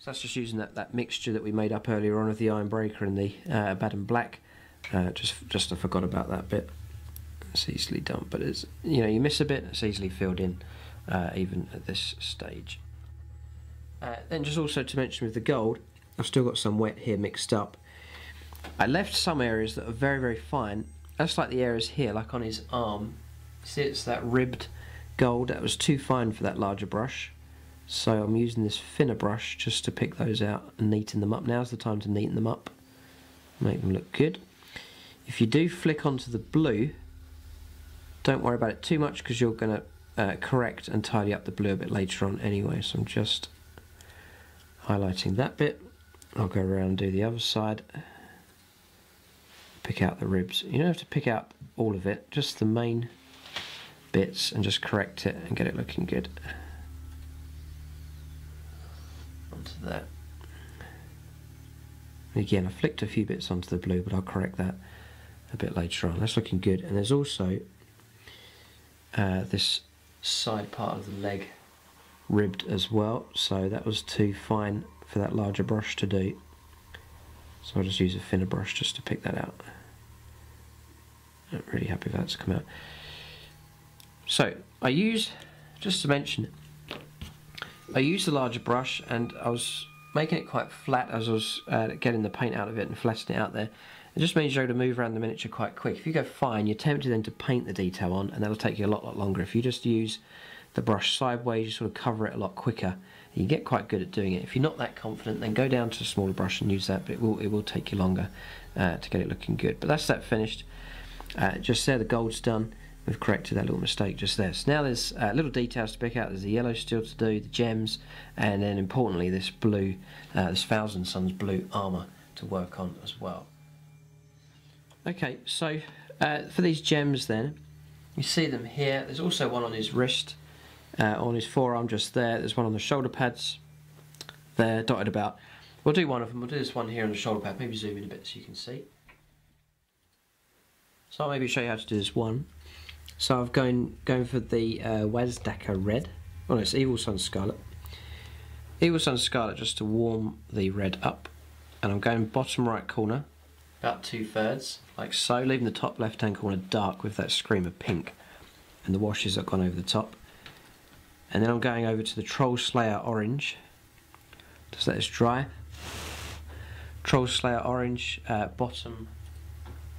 So that's just using that, that mixture that we made up earlier on of the Ironbreaker and the uh, Abaddon Black. Uh, just, just I forgot about that bit. It's easily done, but it's, you know, you miss a bit, it's easily filled in, uh, even at this stage. Uh, then just also to mention with the gold, I've still got some wet here mixed up. I left some areas that are very, very fine. That's like the areas here, like on his arm. See, it's that ribbed gold. That was too fine for that larger brush. So I'm using this thinner brush just to pick those out and neaten them up. Now's the time to neaten them up. Make them look good. If you do flick onto the blue, don't worry about it too much because you're going to uh, correct and tidy up the blue a bit later on anyway. So I'm just highlighting that bit. I'll go around and do the other side. Pick out the ribs. You don't have to pick out all of it, just the main bits, and just correct it and get it looking good. Onto that. Again, I flicked a few bits onto the blue, but I'll correct that a bit later on. That's looking good. And there's also uh, this side part of the leg ribbed as well, so that was too fine for that larger brush to do, so I'll just use a thinner brush just to pick that out. I'm really happy with that's come out. So I use, just to mention it, I used the larger brush and I was making it quite flat as I was uh, getting the paint out of it and flattening it out there. It just means you're able to move around the miniature quite quick. If you go fine, you're tempted then to paint the detail on, and that'll take you a lot, lot longer. If you just use the brush sideways, you sort of cover it a lot quicker. You get quite good at doing it. If you're not that confident, then go down to a smaller brush and use that, but it will, it will take you longer uh, to get it looking good. But that's that finished. Uh, just there, the gold's done. We've corrected that little mistake just there. So now there's uh, little details to pick out. There's the yellow still to do, the gems, and then importantly this blue, uh, this Thousand Sons blue armour to work on as well. Okay, so uh, for these gems then, you see them here. There's also one on his wrist. Uh, on his forearm just there, there's one on the shoulder pads there, dotted about. We'll do one of them, we'll do this one here on the shoulder pad, maybe zoom in a bit so you can see. So I'll maybe show you how to do this one. So I've going, going for the uh, Wazdaka red, oh no, it's Evil Sun Scarlet. Evil Sun Scarlet just to warm the red up, and I'm going bottom right corner, about two thirds, like so, leaving the top left hand corner dark with that Screamer Pink and the washes that have gone over the top. And then I'm going over to the Troll Slayer Orange. Just let this dry. Troll Slayer Orange, uh, bottom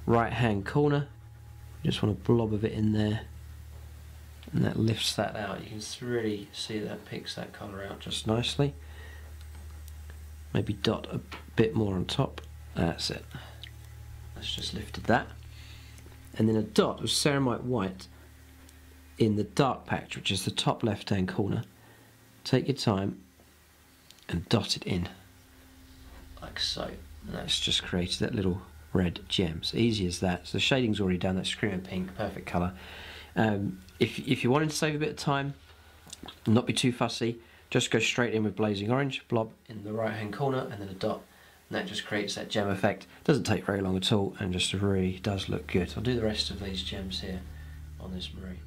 right hand corner. You just want a blob of it in there. And that lifts that out. You can really see that picks that colour out just nicely. Maybe dot a bit more on top. That's it. That's just lifted that. And then a dot of Ceramite White in the dark patch, which is the top left hand corner. Take your time and dot it in like so, and that's just created that little red gem. So easy as that. So the shading's already done. That Screaming Pink, perfect colour. um, if, if you wanted to save a bit of time, not be too fussy, just go straight in with Blazing Orange, blob in the right hand corner and then a dot, and that just creates that gem effect. Doesn't take very long at all and just really does look good. I'll do the rest of these gems here on this marine.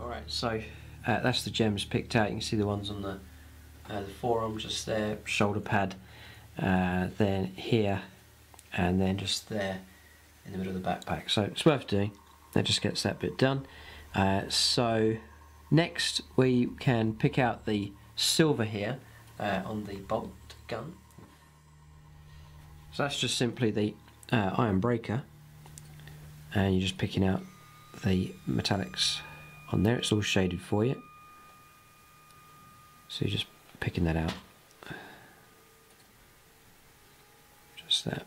Alright, so uh, that's the gems picked out. You can see the ones on the, uh, the forearm just there, shoulder pad, uh, then here and then just there in the middle of the backpack. So it's worth doing. That just gets that bit done. Uh, so next we can pick out the silver here uh, on the bolt gun. So that's just simply the uh, Ironbreaker, and you're just picking out the metallics on there. It's all shaded for you, so you're just picking that out just there.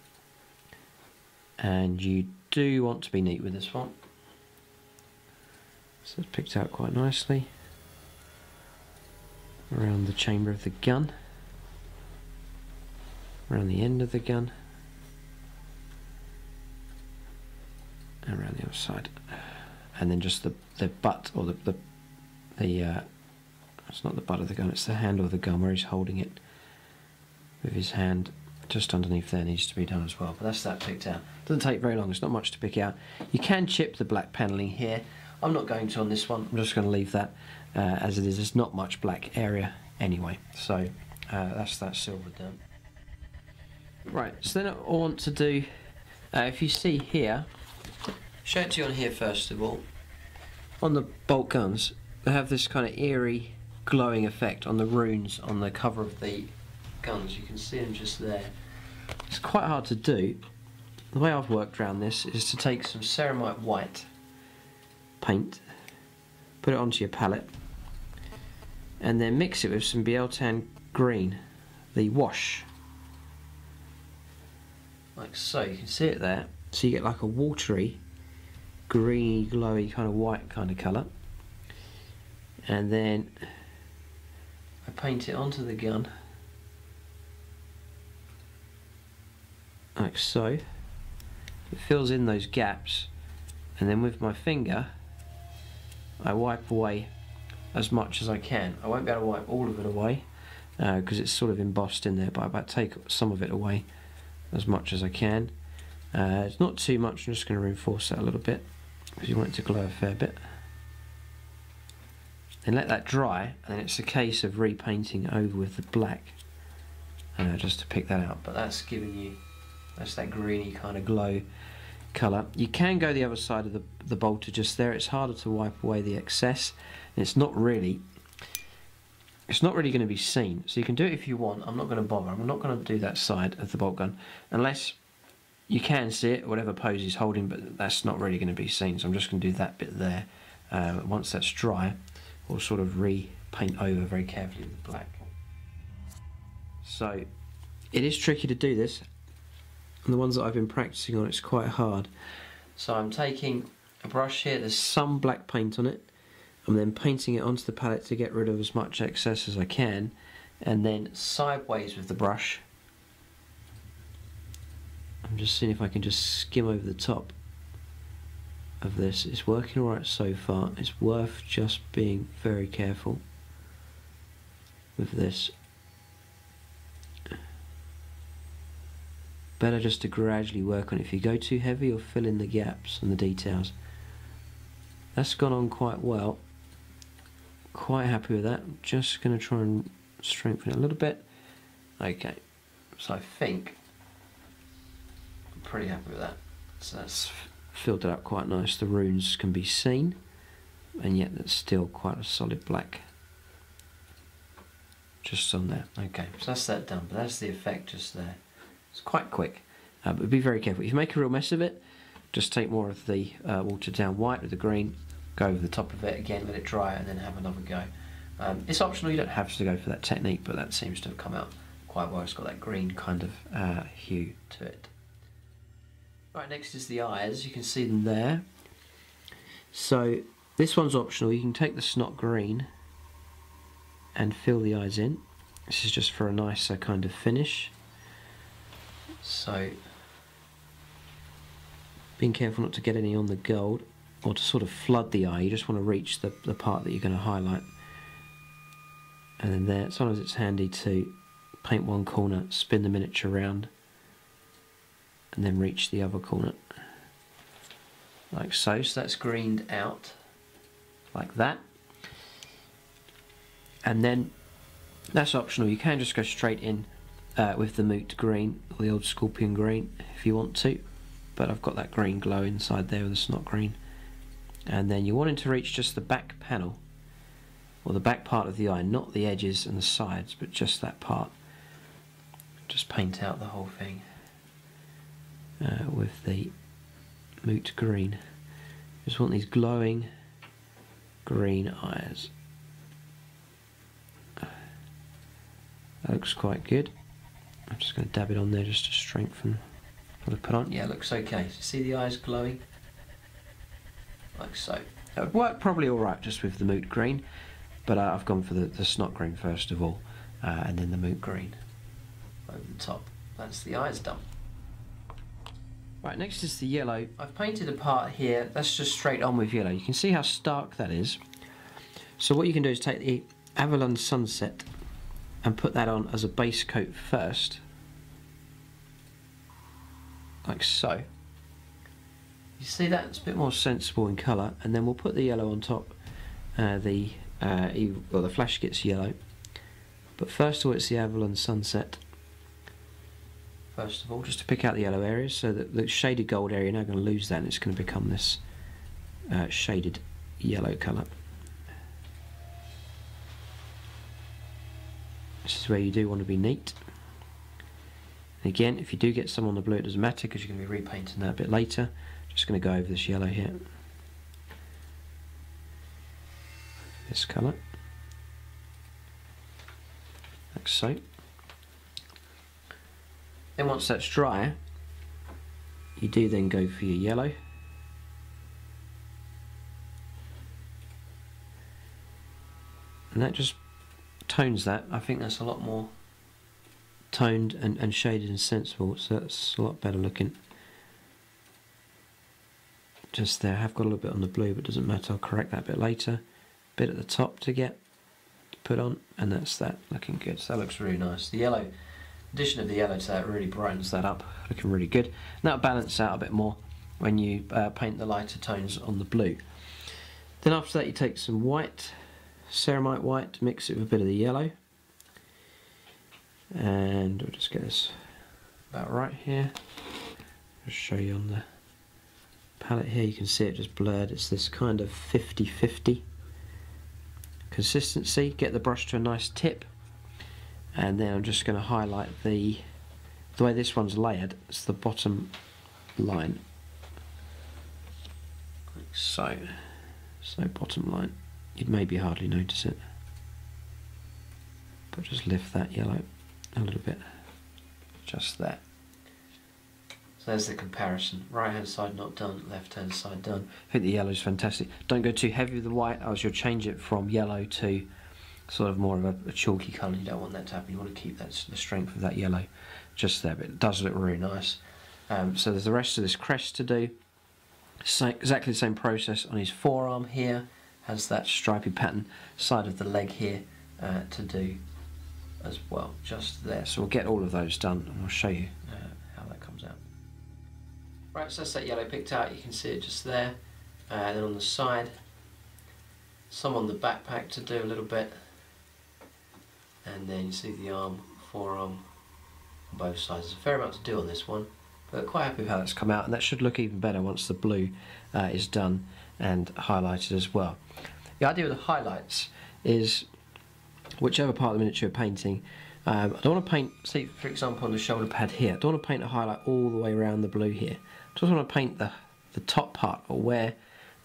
And you do want to be neat with this one, so it's picked out quite nicely around the chamber of the gun, around the end of the gun, and around the other side. And then just the, the butt, or the, the, the uh, it's not the butt of the gun, it's the handle of the gun where he's holding it with his hand. Just underneath there needs to be done as well, but that's that picked out. Doesn't take very long, there's not much to pick out. You can chip the black panelling here. I'm not going to on this one, I'm just going to leave that uh, as it is. There's not much black area anyway, so uh, that's that silver done. Right, so then I want to do, uh, if you see here, show it to you on here first of all. On the bolt guns, they have this kind of eerie glowing effect on the runes on the cover of the guns. You can see them just there. It's quite hard to do. The way I've worked around this is to take some Ceramite White paint, put it onto your palette, and then mix it with some Biel-Tan Green, the wash. Like so, you can see it there. So you get like a watery, greeny, glowy kind of white kind of colour. And then I paint it onto the gun, like so. It fills in those gaps, and then with my finger I wipe away as much as I can. I won't be able to wipe all of it away because uh, it's sort of embossed in there, but I about take some of it away as much as I can. Uh, it's not too much, I'm just going to reinforce that a little bit because you want it to glow a fair bit. Then let that dry, and then it's a case of repainting over with the black uh, just to pick that out. But that's giving you, that's that greeny kind of glow colour. You can go the other side of the, the bolter just there. It's harder to wipe away the excess, and it's not really it's not really going to be seen, so you can do it if you want. I'm not going to bother, I'm not going to do that side of the bolt gun unless you can see it, whatever pose he's holding, but that's not really going to be seen, so I'm just going to do that bit there. Uh, once that's dry, we'll sort of repaint over very carefully with black. So it is tricky to do this, and the ones that I've been practicing on, it's quite hard. So I'm taking a brush here, there's some black paint on it, and then painting it onto the palette to get rid of as much excess as I can, and then sideways with the brush I'm just seeing if I can just skim over the top of this. It's working alright so far. It's worth just being very careful with this. Better just to gradually work on it. If you go too heavy, you'll fill in the gaps and the details. That's gone on quite well. Quite happy with that. I'm just going to try and strengthen it a little bit. Okay, so I think I'm pretty happy with that. So that's filled it up quite nice. The runes can be seen, and yet that's still quite a solid black just on there. Okay, so that's that done, but that's the effect just there. It's quite quick, uh, but be very careful. If you make a real mess of it, just take more of the uh, watered down white with the green, go over the top of it again, let it dry, and then have another go. Um, it's optional, you don't have to go for that technique, but that seems to have come out quite well. It's got that green kind of uh, hue to it. Right, next is the eyes. You can see them there. So this one's optional. You can take the Snot Green and fill the eyes in. This is just for a nicer kind of finish. So, being careful not to get any on the gold or to sort of flood the eye. You just want to reach the, the part that you're going to highlight. And then there, sometimes it's handy to paint one corner, spin the miniature around, and then reach the other corner, like so. So that's greened out, like that. And then, that's optional. You can just go straight in uh, with the Moot Green, or the old Scorpion Green if you want to, but I've got that green glow inside there with the Snot Green. And then you're wanting to reach just the back panel, or the back part of the eye, not the edges and the sides, but just that part. Just paint out the whole thing uh, with the Moot Green. Just want these glowing green eyes. That looks quite good. I'm just going to dab it on there just to strengthen what I put on. Yeah, it looks okay. So see the eyes glowing? Like so. That would work probably alright just with the Moot Green, but uh, I've gone for the, the Snot Green first of all, uh, and then the Moot Green over the top. That's the eyes done. Right, next is the yellow. I've painted a part here that's just straight on with yellow. You can see how stark that is. So what you can do is take the Avalon Sunset and put that on as a base coat first, like so. You see that? It's a bit more sensible in colour, and then we'll put the yellow on top, uh, the uh, evil, well, the Flash Gitz Yellow. But first of all, it's the Avalon Sunset. First of all, just to pick out the yellow areas, so that the shaded gold area, you're now going to lose that, and it's going to become this uh, shaded yellow colour. This is where you do want to be neat. And again, if you do get some on the blue, it doesn't matter because you're going to be repainting that a bit later. Just going to go over this yellow here, this colour, like so. Then once that's dry, you do then go for your yellow. And that just tones that. I think that's a lot more toned and, and shaded and sensible, so that's a lot better looking. Just there, I have got a little bit on the blue, but doesn't matter, I'll correct that a bit later. Bit at the top to get put on, and that's that, looking good. So that looks really nice. The yellow, addition of the yellow to that really brightens that up, looking really good. And that'll balance out a bit more when you uh, paint the lighter tones on the blue. Then after that you take some white, Ceramite White, mix it with a bit of the yellow, and we'll just get this about right here. Just show you on the palette here, you can see it just blurred. It's this kind of fifty fifty consistency. Get the brush to a nice tip, and then I'm just going to highlight the the way this one's layered. It's the bottom line, like so. So bottom line. You'd maybe hardly notice it, but just lift that yellow a little bit, just there. So there's the comparison, right hand side not done, left hand side done. I think the yellow is fantastic. Don't go too heavy with the white, else you'll change it from yellow to sort of more of a, a chalky colour. You don't want that to happen, you want to keep that, the strength of that yellow just there, but it does look really nice. Um, so there's the rest of this crest to do. So exactly the same process on his forearm here, has that stripy pattern, side of the leg here uh, to do as well, just there. So we'll get all of those done and we'll show you uh, how that comes out. Right, so that's that yellow picked out, you can see it just there, uh, and then on the side, some on the backpack to do a little bit, and then you see the arm, forearm on both sides. There's a fair amount to do on this one, but quite happy with how that's come out, and that should look even better once the blue uh, is done and highlighted as well. The idea with the highlights is whichever part of the miniature you're painting, um, I don't want to paint, see for example on the shoulder pad here, I don't want to paint a highlight all the way around the blue here. I just want to paint the, the top part, or where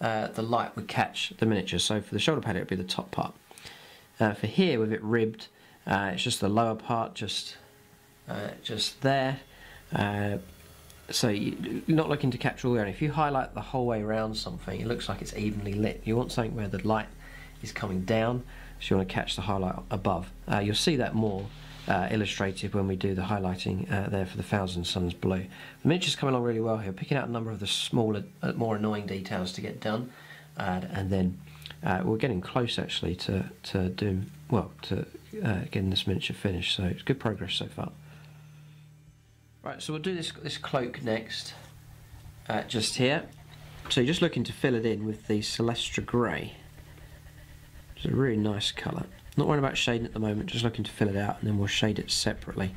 uh, the light would catch the miniature. So for the shoulder pad it would be the top part. Uh, for here with it ribbed, uh, it's just the lower part, just, uh, just there. Uh, So you're not looking to capture all the area. If you highlight the whole way around something, it looks like it's evenly lit. You want something where the light is coming down, so you want to catch the highlight above. Uh, you'll see that more uh, illustrated when we do the highlighting uh, there for the Thousand Sons Blue. The miniature's coming along really well here, picking out a number of the smaller, uh, more annoying details to get done, uh, and then uh, we're getting close actually to to doing well to uh, getting this miniature finished. So it's good progress so far. Right, so we'll do this this cloak next, uh, just here. So you're just looking to fill it in with the Celestra Grey. It's a really nice colour. Not worrying about shading at the moment, just looking to fill it out, and then we'll shade it separately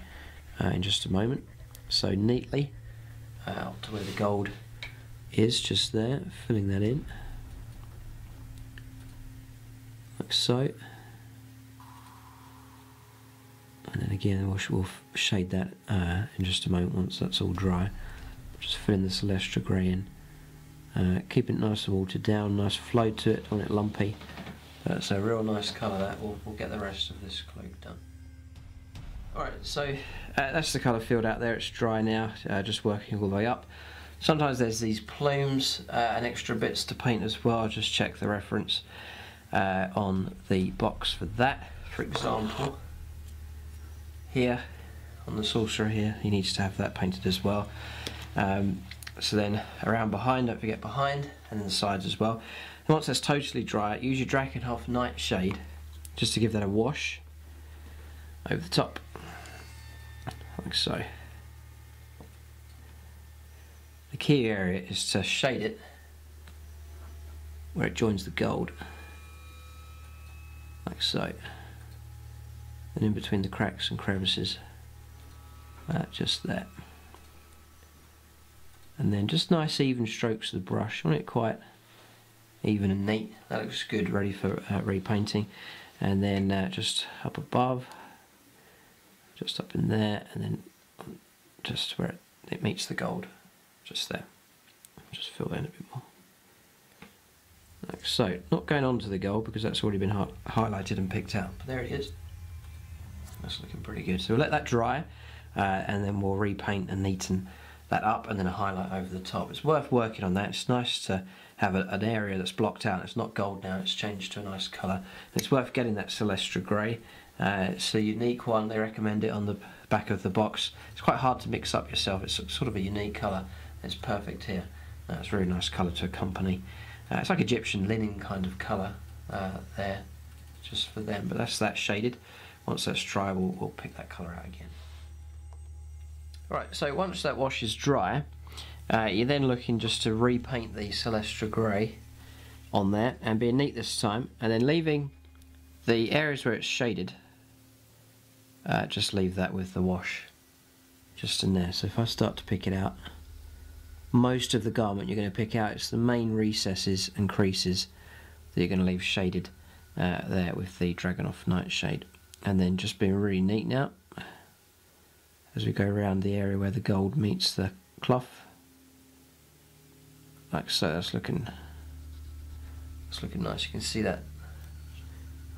uh, in just a moment. So neatly uh, up to where the gold is, just there, filling that in like so, and then again we'll, we'll shade that uh, in just a moment once that's all dry. Just fill in the Celestra Grey in, uh, keep it nice and watered down, nice flow to it, on it lumpy. That's a real nice colour that, we'll, we'll get the rest of this glue done. Alright, so uh, that's the colour field out there, it's dry now, uh, just working all the way up. Sometimes there's these plumes uh, and extra bits to paint as well. Just check the reference uh, on the box for that. For example, here on the sorcerer here, he needs to have that painted as well. Um, so then around behind, don't forget behind, and then the sides as well. And once that's totally dry, use your Drakenhof Nightshade just to give that a wash over the top, like so. The key area is to shade it where it joins the gold, like so, and in between the cracks and crevices, uh, just there. And then just nice even strokes of the brush. I want it quite even and neat. That looks good, ready for uh, repainting. And then uh, just up above, just up in there, and then just where it meets the gold. Just there, just fill that in a bit more, like so. Not going on to the gold because that's already been hi highlighted and picked out, but there it is. That's looking pretty good. So we'll let that dry, uh, and then we'll repaint and neaten that up, and then a highlight over the top. It's worth working on that. It's nice to have a, an area that's blocked out. It's not gold now, it's changed to a nice colour. It's worth getting that Celestra Grey. Uh, it's a unique one, they recommend it on the back of the box. It's quite hard to mix up yourself, it's sort of a unique colour. It's perfect here. That's a really nice colour to accompany. Uh, it's like Egyptian linen kind of colour uh, there, just for them. But that's that shaded. Once that's dry, we'll, we'll pick that colour out again. Alright, so once that wash is dry, uh, you're then looking just to repaint the Celestra Grey on there, and being neat this time, and then leaving the areas where it's shaded, uh, just leave that with the wash just in there. So if I start to pick it out, most of the garment you're going to pick out, it's the main recesses and creases that you're going to leave shaded uh, there with the Drakenhof Nightshade. And then just being really neat now as we go around the area where the gold meets the cloth, like so. That's looking, that's looking nice. You can see that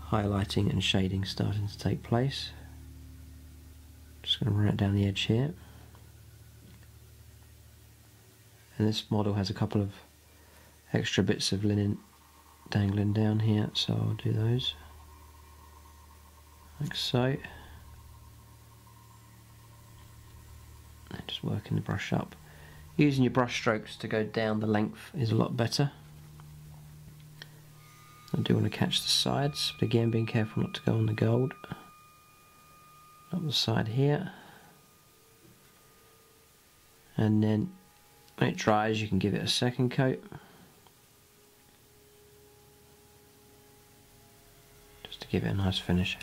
highlighting and shading starting to take place. Just going to run it down the edge here. And this model has a couple of extra bits of linen dangling down here, so I'll do those like so, and just working the brush up. Using your brush strokes to go down the length is a lot better. I do want to catch the sides, but again being careful not to go on the gold. Up the side here, and then when it dries, you can give it a second coat, just to give it a nice finish.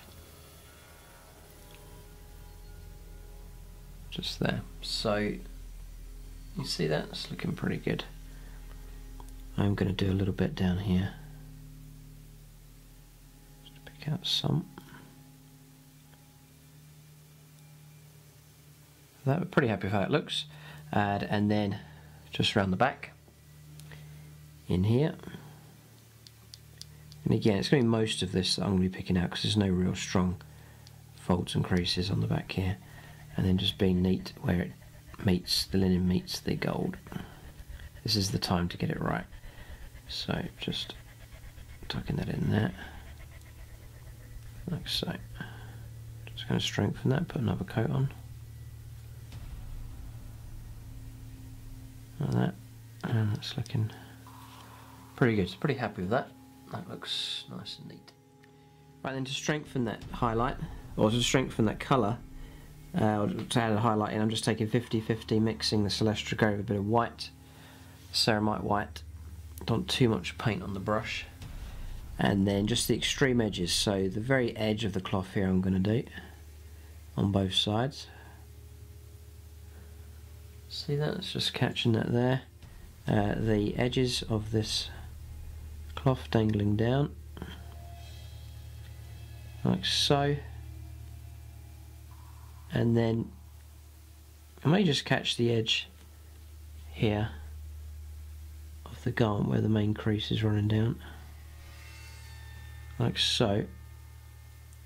Just there. So you see that? It's looking pretty good. I'm going to do a little bit down here. Just pick out some. That, we're pretty happy with how it looks, and, and then. Just around the back, in here, and again it's going to be most of this that I'm going to be picking out because there's no real strong folds and creases on the back here, and then just being neat where it meets, the linen meets the gold. This is the time to get it right, so just tucking that in there, like so. Just going to strengthen that, put another coat on. Like that, and that's looking pretty good. Pretty happy with that. That looks nice and neat. Right then, to strengthen that highlight, or to strengthen that colour, uh, or to add a highlight in, I'm just taking fifty fifty, mixing the Celestra Grey with a bit of white, Ceramite White. Don't too much paint on the brush, and then just the extreme edges. So the very edge of the cloth here, I'm going to do on both sides, See that? It's just catching that there. Uh, the edges of this cloth dangling down, like so. And then I may just catch the edge here of the garment where the main crease is running down, like so, and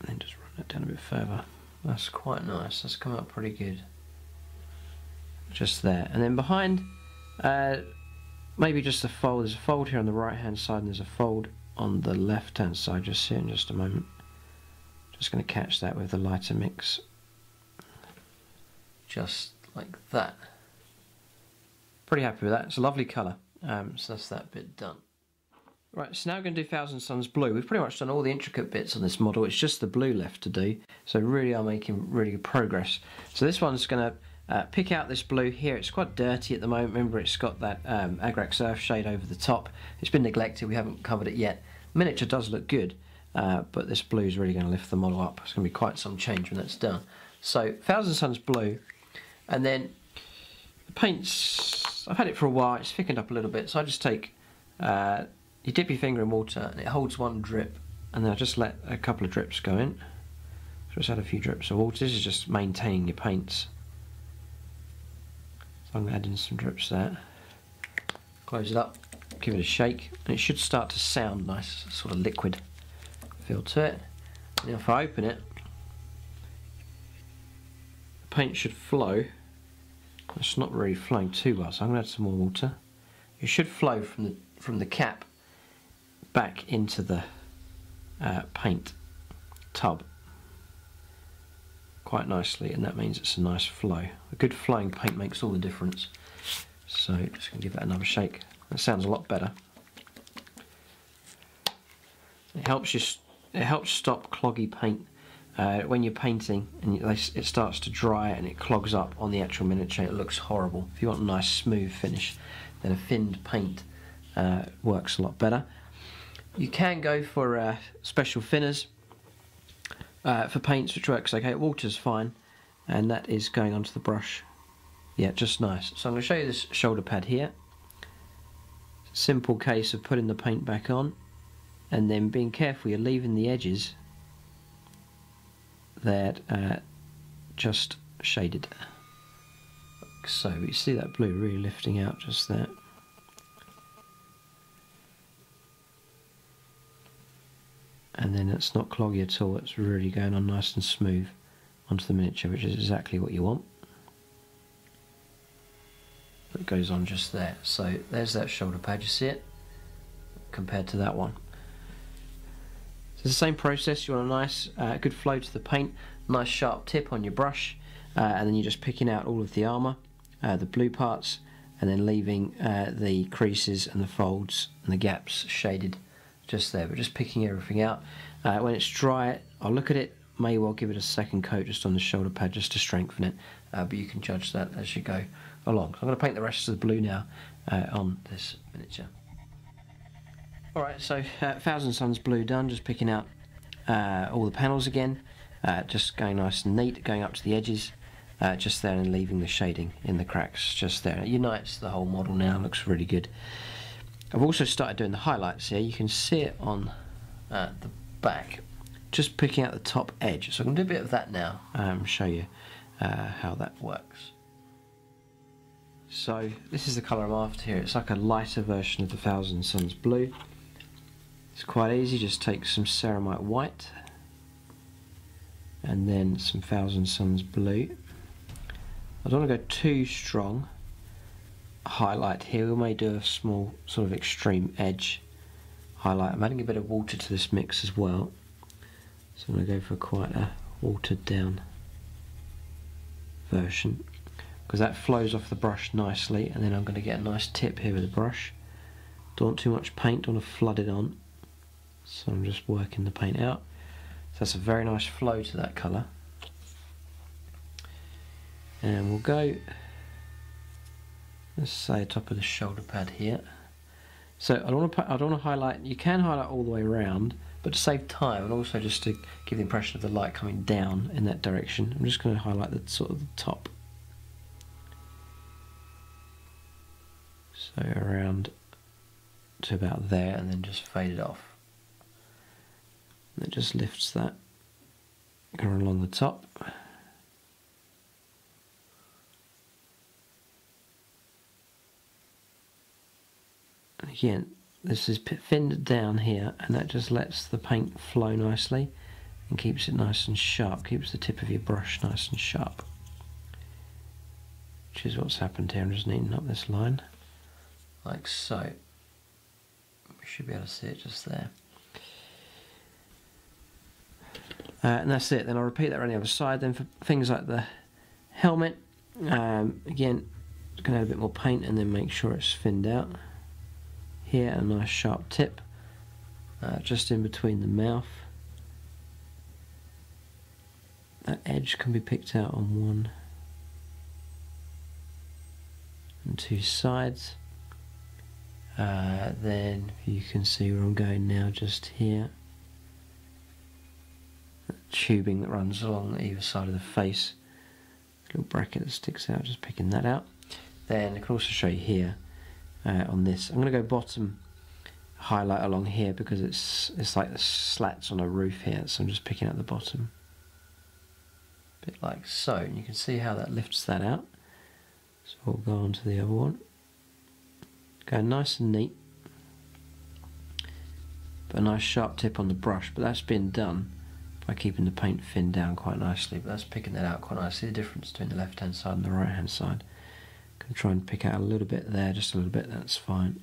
then just run that down a bit further. That's quite nice, that's come out pretty good just there. And then behind, uh, maybe just a fold. There's a fold here on the right hand side and there's a fold on the left hand side. Just see in just a moment. Just going to catch that with the lighter mix, just like that. Pretty happy with that. It's a lovely colour. Um, so that's that bit done. Right, so now we're going to do Thousand Sons Blue. We've pretty much done all the intricate bits on this model. It's just the blue left to do. So really are making really good progress. So this one's going to uh, pick out this blue here. It's quite dirty at the moment. Remember, it's got that um, Agrax Earthshade over the top. It's been neglected. We haven't covered it yet. Miniature does look good, uh, but this blue is really going to lift the model up. It's going to be quite some change when that's done. So Thousand Sons Blue. And then the paint's, I've had it for a while, it's thickened up a little bit, so I just take, uh, you dip your finger in water and it holds one drip, and then I just let a couple of drips go in. So just add a few drips of water. This is just maintaining your paints. So I'm going to add in some drips there. Close it up, give it a shake, and it should start to sound nice, sort of liquid feel to it. Now if I open it, paint should flow. It's not really flowing too well, so I'm going to add some more water. It should flow from the from the cap back into the uh, paint tub quite nicely, and that means it's a nice flow. A good flowing paint makes all the difference. So just going to give that another shake. That sounds a lot better. It helps you. It helps stop cloggy paint. Uh, when you're painting and it starts to dry and it clogs up on the actual miniature, it looks horrible. If you want a nice smooth finish, then a thinned paint uh, works a lot better. You can go for uh, special thinners uh, for paints, which works okay. It waters fine, and that is going onto the brush. Yeah, just nice. So I'm going to show you this shoulder pad here. Simple case of putting the paint back on and then being careful you're leaving the edges that uh, just shaded, like so. You see that blue really lifting out just there. And then it's not cloggy at all, it's really going on nice and smooth onto the miniature, which is exactly what you want. It goes on just there. So there's that shoulder pad, you see it, compared to that one. It's the same process. You want a nice, uh, good flow to the paint, nice sharp tip on your brush, uh, and then you're just picking out all of the armour, uh, the blue parts, and then leaving uh, the creases and the folds and the gaps shaded just there, but just picking everything out. Uh, when it's dry, I'll look at it, may well give it a second coat just on the shoulder pad just to strengthen it, uh, but you can judge that as you go along. So I'm going to paint the rest of the blue now uh, on this miniature. Alright, so uh, Thousand Sons Blue done, just picking out uh, all the panels again, uh, just going nice and neat, going up to the edges, uh, just there, and leaving the shading in the cracks just there. It unites the whole model now, looks really good. I've also started doing the highlights here. You can see it on uh, the back, just picking out the top edge. So I'm going to do a bit of that now, um, show you uh, how that works. So this is the colour I'm after here. It's like a lighter version of the Thousand Sons Blue. It's quite easy, just take some Ceramite White and then some Thousand Sons Blue. I don't want to go too strong highlight here. We may do a small sort of extreme edge highlight. I'm adding a bit of water to this mix as well, so I'm going to go for quite a watered down version because that flows off the brush nicely. And then I'm going to get a nice tip here with the brush. Don't want too much paint, don't want to flood it on, so I'm just working the paint out. So that's a very nice flow to that colour, and we'll go, let's say, top of the shoulder pad here. So I don't want to, I don't want to highlight. You can highlight all the way around, but to save time and also just to give the impression of the light coming down in that direction, I'm just going to highlight the sort of the top So around to about there and then just fade it off. And it just lifts that going along the top. And again, this is finned down here, and that just lets the paint flow nicely and keeps it nice and sharp, keeps the tip of your brush nice and sharp. Which is what's happened here. I'm just neatening up this line, like so. We should be able to see it just there. Uh, and that's it. Then I'll repeat that around the other side. Then for things like the helmet, um, again, just going to add a bit more paint and then make sure it's thinned out. Here, a nice sharp tip, uh, just in between the mouth. That edge can be picked out on one and two sides. Uh, then you can see where I'm going now, just here. Tubing that runs along either side of the face, little bracket that sticks out, just picking that out. Then I can also show you here uh, on this. I'm going to go bottom highlight along here because it's it's like the slats on a roof here, so I'm just picking out the bottom, a bit like so. And you can see how that lifts that out. So we'll go on to the other one. Go nice and neat, but a nice sharp tip on the brush. But that's been done by keeping the paint thin down quite nicely, but that's picking that out quite nicely, the difference between the left hand side and the right hand side. I'm going to try and pick out a little bit there, just a little bit, that's fine.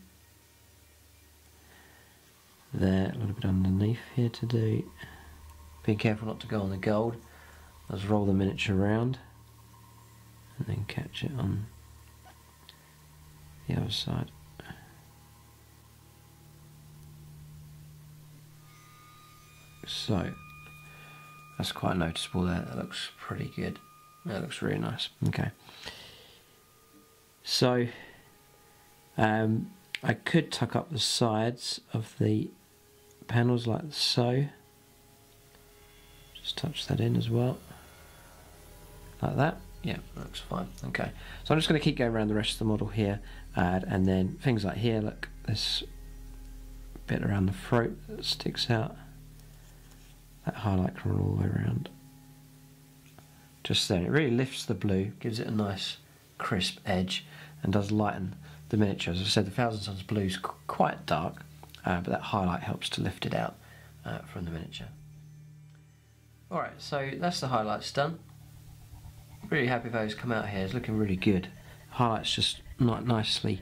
There, a little bit underneath here to do. Being careful not to go on the gold. Let's roll the miniature round and then catch it on the other side. So that's quite noticeable there, that looks pretty good. That looks really nice. Okay. So, um, I could tuck up the sides of the panels like so. Just touch that in as well. Like that. Yeah, that looks fine. Okay. So I'm just going to keep going around the rest of the model here. Uh, and then things like here, look, this bit around the throat that sticks out. That highlight can run all the way around. Just there. It really lifts the blue, gives it a nice crisp edge, and does lighten the miniature. As I said, the Thousand Sons Blue is quite dark, uh, but that highlight helps to lift it out uh, from the miniature. Alright, so that's the highlights done. Really happy those come out here. It's looking really good. Highlights just not nicely.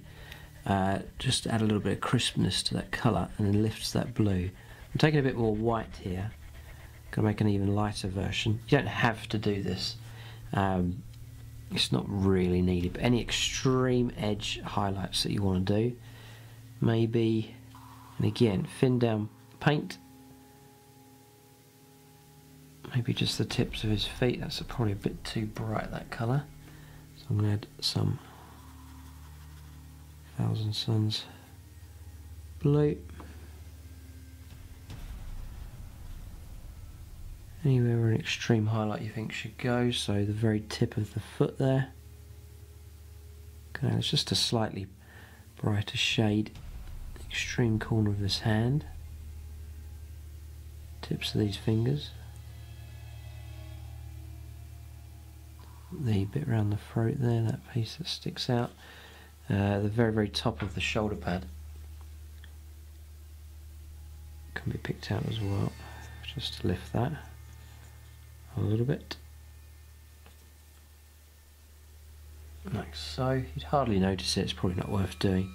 Uh, just add a little bit of crispness to that colour, and then lifts that blue. I'm taking a bit more white here. Gonna make an even lighter version. You don't have to do this, um, it's not really needed, but any extreme edge highlights that you want to do, maybe, and again, thin down paint, maybe just the tips of his feet. That's probably a bit too bright, that colour, so I'm going to add some Thousand Sons Blue. Anywhere where an extreme highlight you think should go, so the very tip of the foot there. Okay, it's just a slightly brighter shade. Extreme corner of this hand. Tips of these fingers. The bit around the throat there, that piece that sticks out. Uh, the very, very top of the shoulder pad can be picked out as well, just to lift that a little bit, like so. You'd hardly notice it, it's probably not worth doing.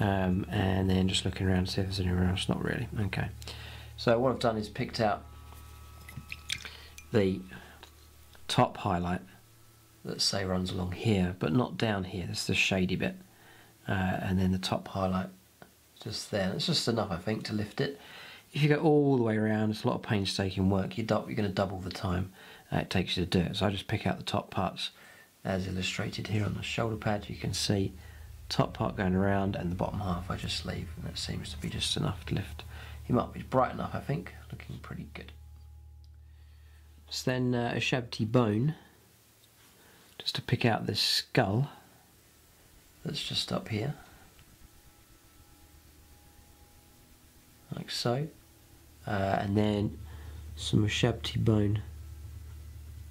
Um, and then just looking around to see if there's anywhere else, not really. Okay, so what I've done is picked out the top highlight that say runs along here, but not down here, that's the shady bit. Uh, and then the top highlight just there, that's just enough I think to lift it. If you go all the way around, it's a lot of painstaking work. You're, you're going to double the time uh, it takes you to do it. So I just pick out the top parts as illustrated here on the shoulder pad. You can see top part going around and the bottom half I just leave. And that seems to be just enough to lift him up. He's bright enough, I think. Looking pretty good. So then uh, Ushabti Bone, just to pick out this skull that's just up here. like so, uh, and then some Ushabti Bone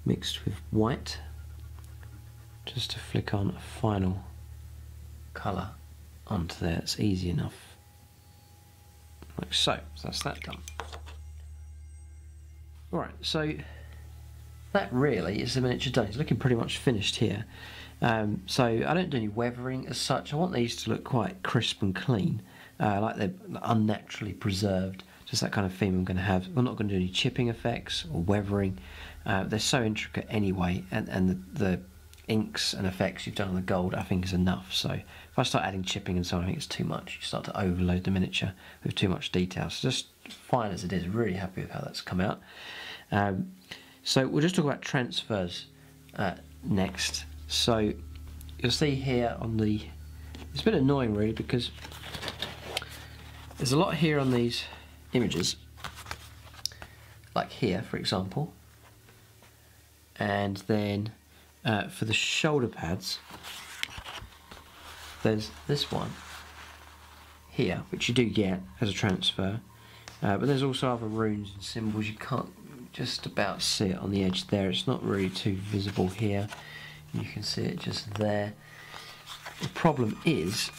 mixed with white, just to flick on a final colour onto there. It's easy enough, like so. So that's that done. All right, so that really is the miniature done. It's looking pretty much finished here. Um, so I don't do any weathering as such. I want these to look quite crisp and clean, uh, like they're unnaturally preserved. Just that kind of theme I'm going to have. I'm not going to do any chipping effects or weathering. Uh, they're so intricate anyway, and, and the, the inks and effects you've done on the gold I think is enough. So if I start adding chipping and so on, I think it's too much. You start to overload the miniature with too much detail. So just fine as it is. Really happy with how that's come out. Um, so we'll just talk about transfers uh, next. So you'll see here on the, it's a bit annoying really because there's a lot here on these images, like here for example, and then uh, for the shoulder pads there's this one here which you do get as a transfer, uh, but there's also other runes and symbols. You can't just about see it on the edge there, it's not really too visible here. You can see it just there. The problem is,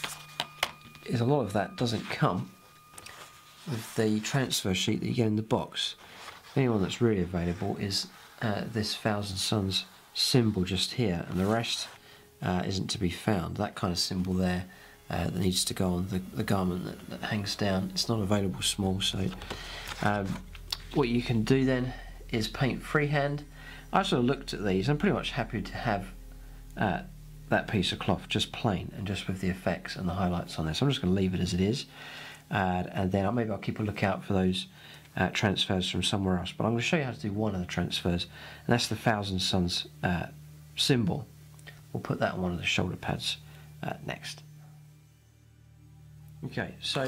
is a lot of that doesn't come with the transfer sheet that you get in the box. The only one that's really available is uh, this Thousand Sons symbol just here, and the rest uh, isn't to be found. That kind of symbol there uh, that needs to go on the, the garment that, that hangs down. It's not available small, so um, what you can do then is paint freehand. I sort of looked at these. I'm pretty much happy to have uh, that piece of cloth just plain and just with the effects and the highlights on there. So I'm just going to leave it as it is, uh, and then I'll, maybe I'll keep a lookout for those uh, transfers from somewhere else. But I'm going to show you how to do one of the transfers, and that's the Thousand Sons uh, symbol. We'll put that on one of the shoulder pads uh, next. Okay, so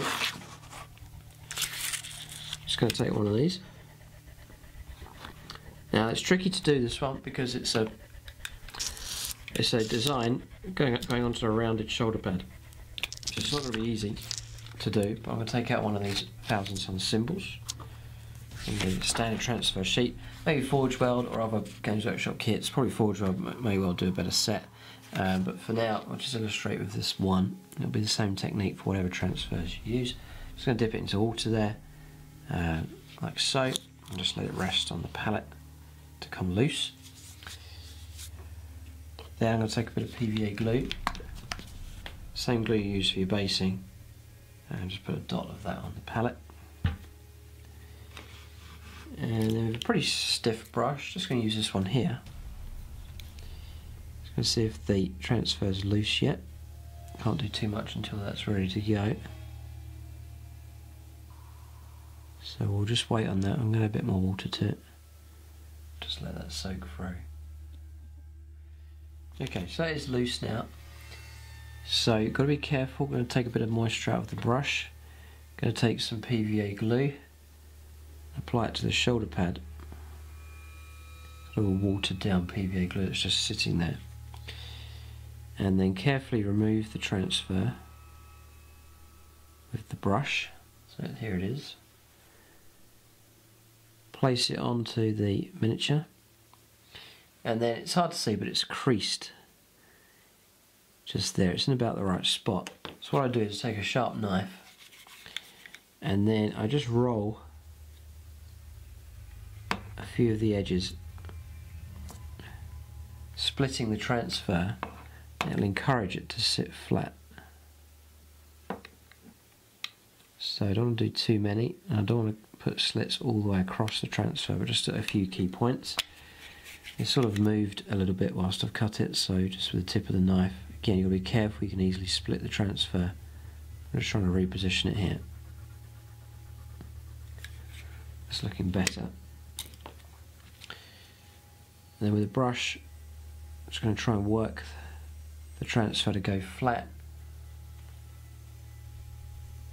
just going to take one of these. Now it's tricky to do this one because it's a it's a design going going onto a rounded shoulder pad, so it's not going to be easy to do. But I'm going to take out one of these Thousand Sons symbols in the standard transfer sheet. Maybe Forge World or other Games Workshop kits. Probably Forge World may well do a better set, um, but for now I'll just illustrate with this one. It'll be the same technique for whatever transfers you use. I'm just going to dip it into water there, uh, like so, and just let it rest on the palette to come loose. Then I'm going to take a bit of P V A glue, same glue you use for your basing, and just put a dot of that on the palette. And then with a pretty stiff brush, just going to use this one here. Just going to see if the transfer's loose yet. Can't do too much until that's ready to go. So we'll just wait on that. I'm going to add a bit more water to it. Just let that soak through. Okay, so that is loose now. So you've got to be careful. We're going to take a bit of moisture out of the brush. Going to take some P V A glue, apply it to the shoulder pad. A little watered down P V A glue that's just sitting there. And then carefully remove the transfer with the brush. So here it is. Place it onto the miniature, and then it's hard to see but it's creased just there. It's in about the right spot. So what I do is take a sharp knife and then I just roll a few of the edges, splitting the transfer. It'll encourage it to sit flat, so I don't want to do too many, and I don't want to put slits all the way across the transfer, but just at a few key points. It's sort of moved a little bit whilst I've cut it, so just with the tip of the knife. Again, you've got to be careful, you can easily split the transfer. I'm just trying to reposition it here. It's looking better. And then with a brush, I'm just going to try and work the transfer to go flat.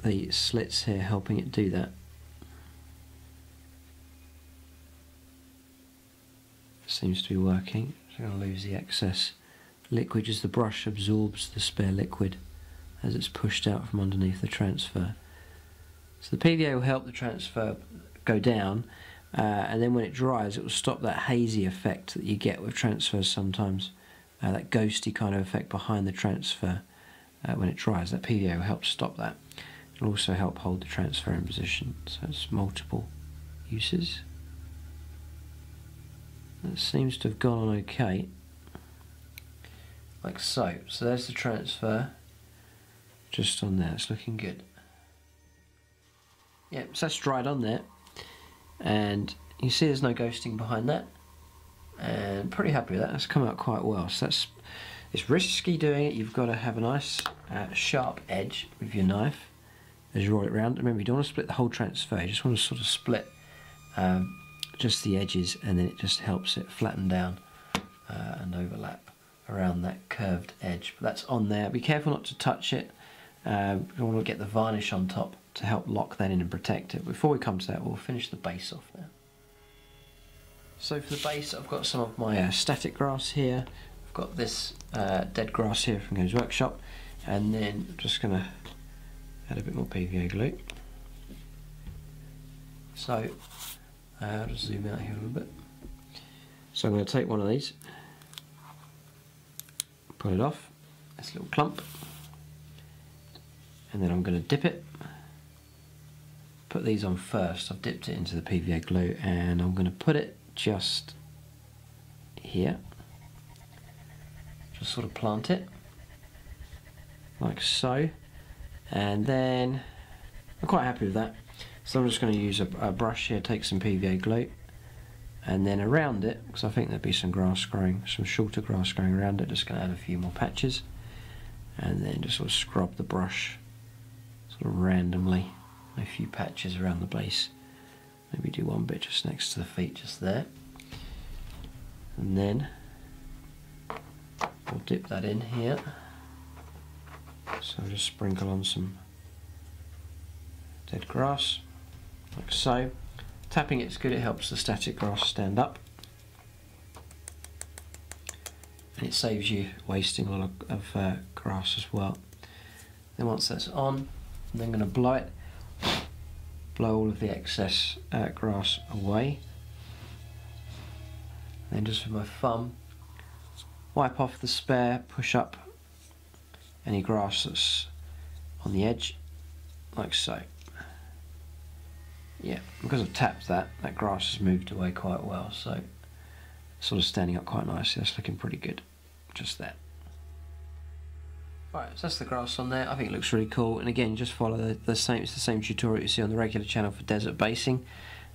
The slits here helping it do that. Seems to be working. So I'm going to lose the excess liquid as the brush absorbs the spare liquid as it's pushed out from underneath the transfer. So the P V A will help the transfer go down, uh, and then when it dries it will stop that hazy effect that you get with transfers sometimes, uh, that ghosty kind of effect behind the transfer uh, when it dries. That P V A will help stop that. It'll also help hold the transfer in position, so it's multiple uses. That seems to have gone on okay, like so. So there's the transfer just on there, it's looking good. Yeah, so that's dried on there, and you see there's no ghosting behind that, and pretty happy with that. That's come out quite well. So that's, it's risky doing it. You've got to have a nice uh, sharp edge with your knife as you roll it around. Remember, you don't want to split the whole transfer, you just want to sort of split um, just the edges, and then it just helps it flatten down uh, and overlap around that curved edge. But that's on there. Be careful not to touch it. Uh, you want to get the varnish on top to help lock that in and protect it. Before we come to that, we'll finish the base off now. So for the base, I've got some of my uh, static grass here. I've got this uh, dead grass here from Games Workshop, and then I'm just going to add a bit more P V A glue. So uh, I'll just zoom out here a little bit. So I'm going to take one of these, pull it off, this little clump, and then I'm going to dip it. Put these on first. I've dipped it into the P V A glue, and I'm going to put it just here, just sort of plant it like so, and then I'm quite happy with that. So I'm just going to use a, a brush here, take some P V A glue, and then around it, because I think there'll be some grass growing, some shorter grass growing around it, just going to add a few more patches, and then just sort of scrub the brush sort of randomly. A few patches around the base. Maybe do one bit just next to the feet, just there. And then we'll dip that in here. So just sprinkle on some dead grass, like so. Tapping it's good, it helps the static grass stand up. And it saves you wasting a lot of, of uh, grass as well. Then once that's on, I'm then going to blow it. Blow all of the excess uh, grass away. And then just with my thumb, wipe off the spare, push up any grass that's on the edge, like so. Yeah, because I've tapped that, that grass has moved away quite well, so it's sort of standing up quite nicely. That's looking pretty good, just that. Right, so that's the grass on there. I think it looks really cool. And again, just follow the, the same, it's the same tutorial you see on the regular channel for desert basing.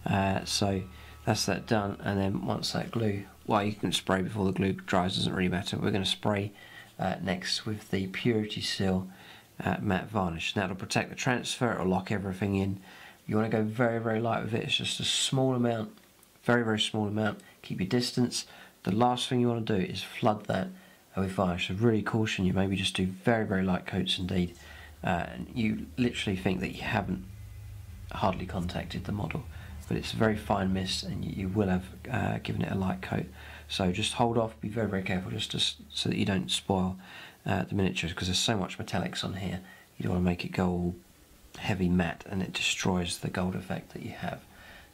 Uh, so that's that done. And then once that glue, well, you can spray before the glue dries, doesn't really matter. We're going to spray uh, next with the Purity Seal uh, matte varnish. Now, it'll protect the transfer, it'll lock everything in. You want to go very, very light with it. It's just a small amount, very, very small amount. Keep your distance. The last thing you want to do is flood that with varnish. So really caution you, maybe just do very, very light coats indeed, uh, and you literally think that you haven't hardly contacted the model, but it's a very fine mist, and you, you will have uh, given it a light coat. So just hold off, be very, very careful, just to, so that you don't spoil uh, the miniatures, because there's so much metallics on here, you don't want to make it go all heavy matte, and it destroys the gold effect that you have.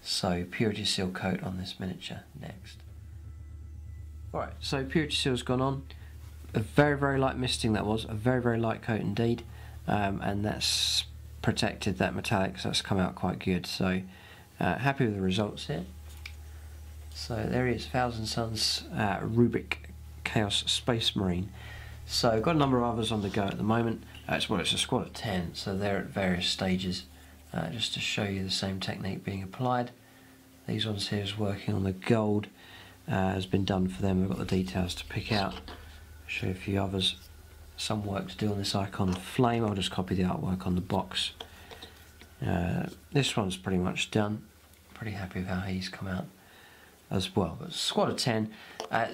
So Purity Seal coat on this miniature next. Alright, so Purity Seal's gone on. A very, very light misting that was, a very, very light coat indeed, um, and that's protected that metallic, so that's come out quite good. So uh, happy with the results here. So there is Thousand Sons uh, Rubik Chaos Space Marine. So I've got a number of others on the go at the moment. Uh, it's, well, it's a squad of ten, so they're at various stages, uh, just to show you the same technique being applied. These ones here is working on the gold, uh, has been done for them. I've got the details to pick out. Show a few others, some work to do on this icon flame. I'll just copy the artwork on the box. Uh, this one's pretty much done. Pretty happy with how he's come out as well. But squad of ten, uh,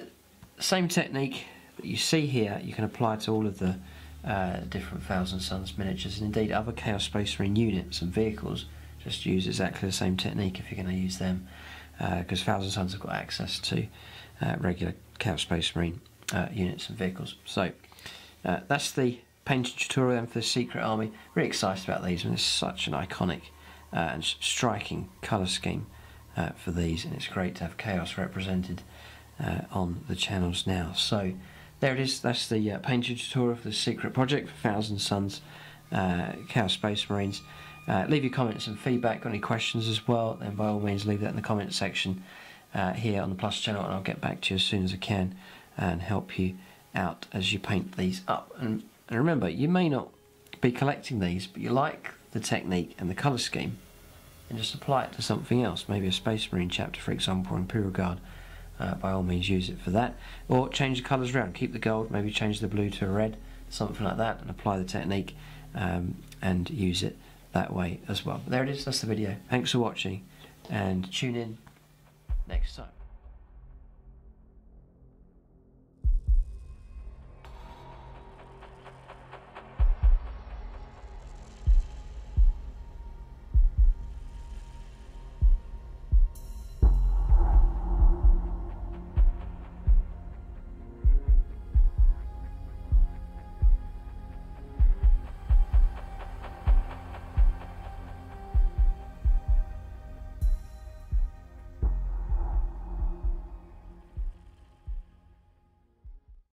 same technique that you see here, you can apply to all of the uh, different Thousand Sons miniatures, and indeed other Chaos Space Marine units and vehicles. Just use exactly the same technique if you're going to use them, because uh, Thousand Sons have got access to uh, regular Chaos Space Marine Uh, units and vehicles. So uh, that's the painting tutorial then for the Secret Army. Really excited about these, and it's such an iconic uh, and striking colour scheme uh, for these, and it's great to have Chaos represented uh, on the channels now. So there it is, that's the uh, painting tutorial for the secret project for Thousand Sons uh, Chaos Space Marines. Uh, leave your comments and feedback, got any questions as well, then by all means leave that in the comment section uh, here on the Plus channel, and I'll get back to you as soon as I can and help you out as you paint these up. And, and remember, you may not be collecting these, but you like the technique and the colour scheme, and just apply it to something else, maybe a Space Marine chapter for example, or Imperial Guard. Uh, by all means use it for that, or change the colours around, keep the gold, maybe change the blue to a red, something like that, and apply the technique um, and use it that way as well. But there it is, that's the video. Thanks for watching, and tune in next time.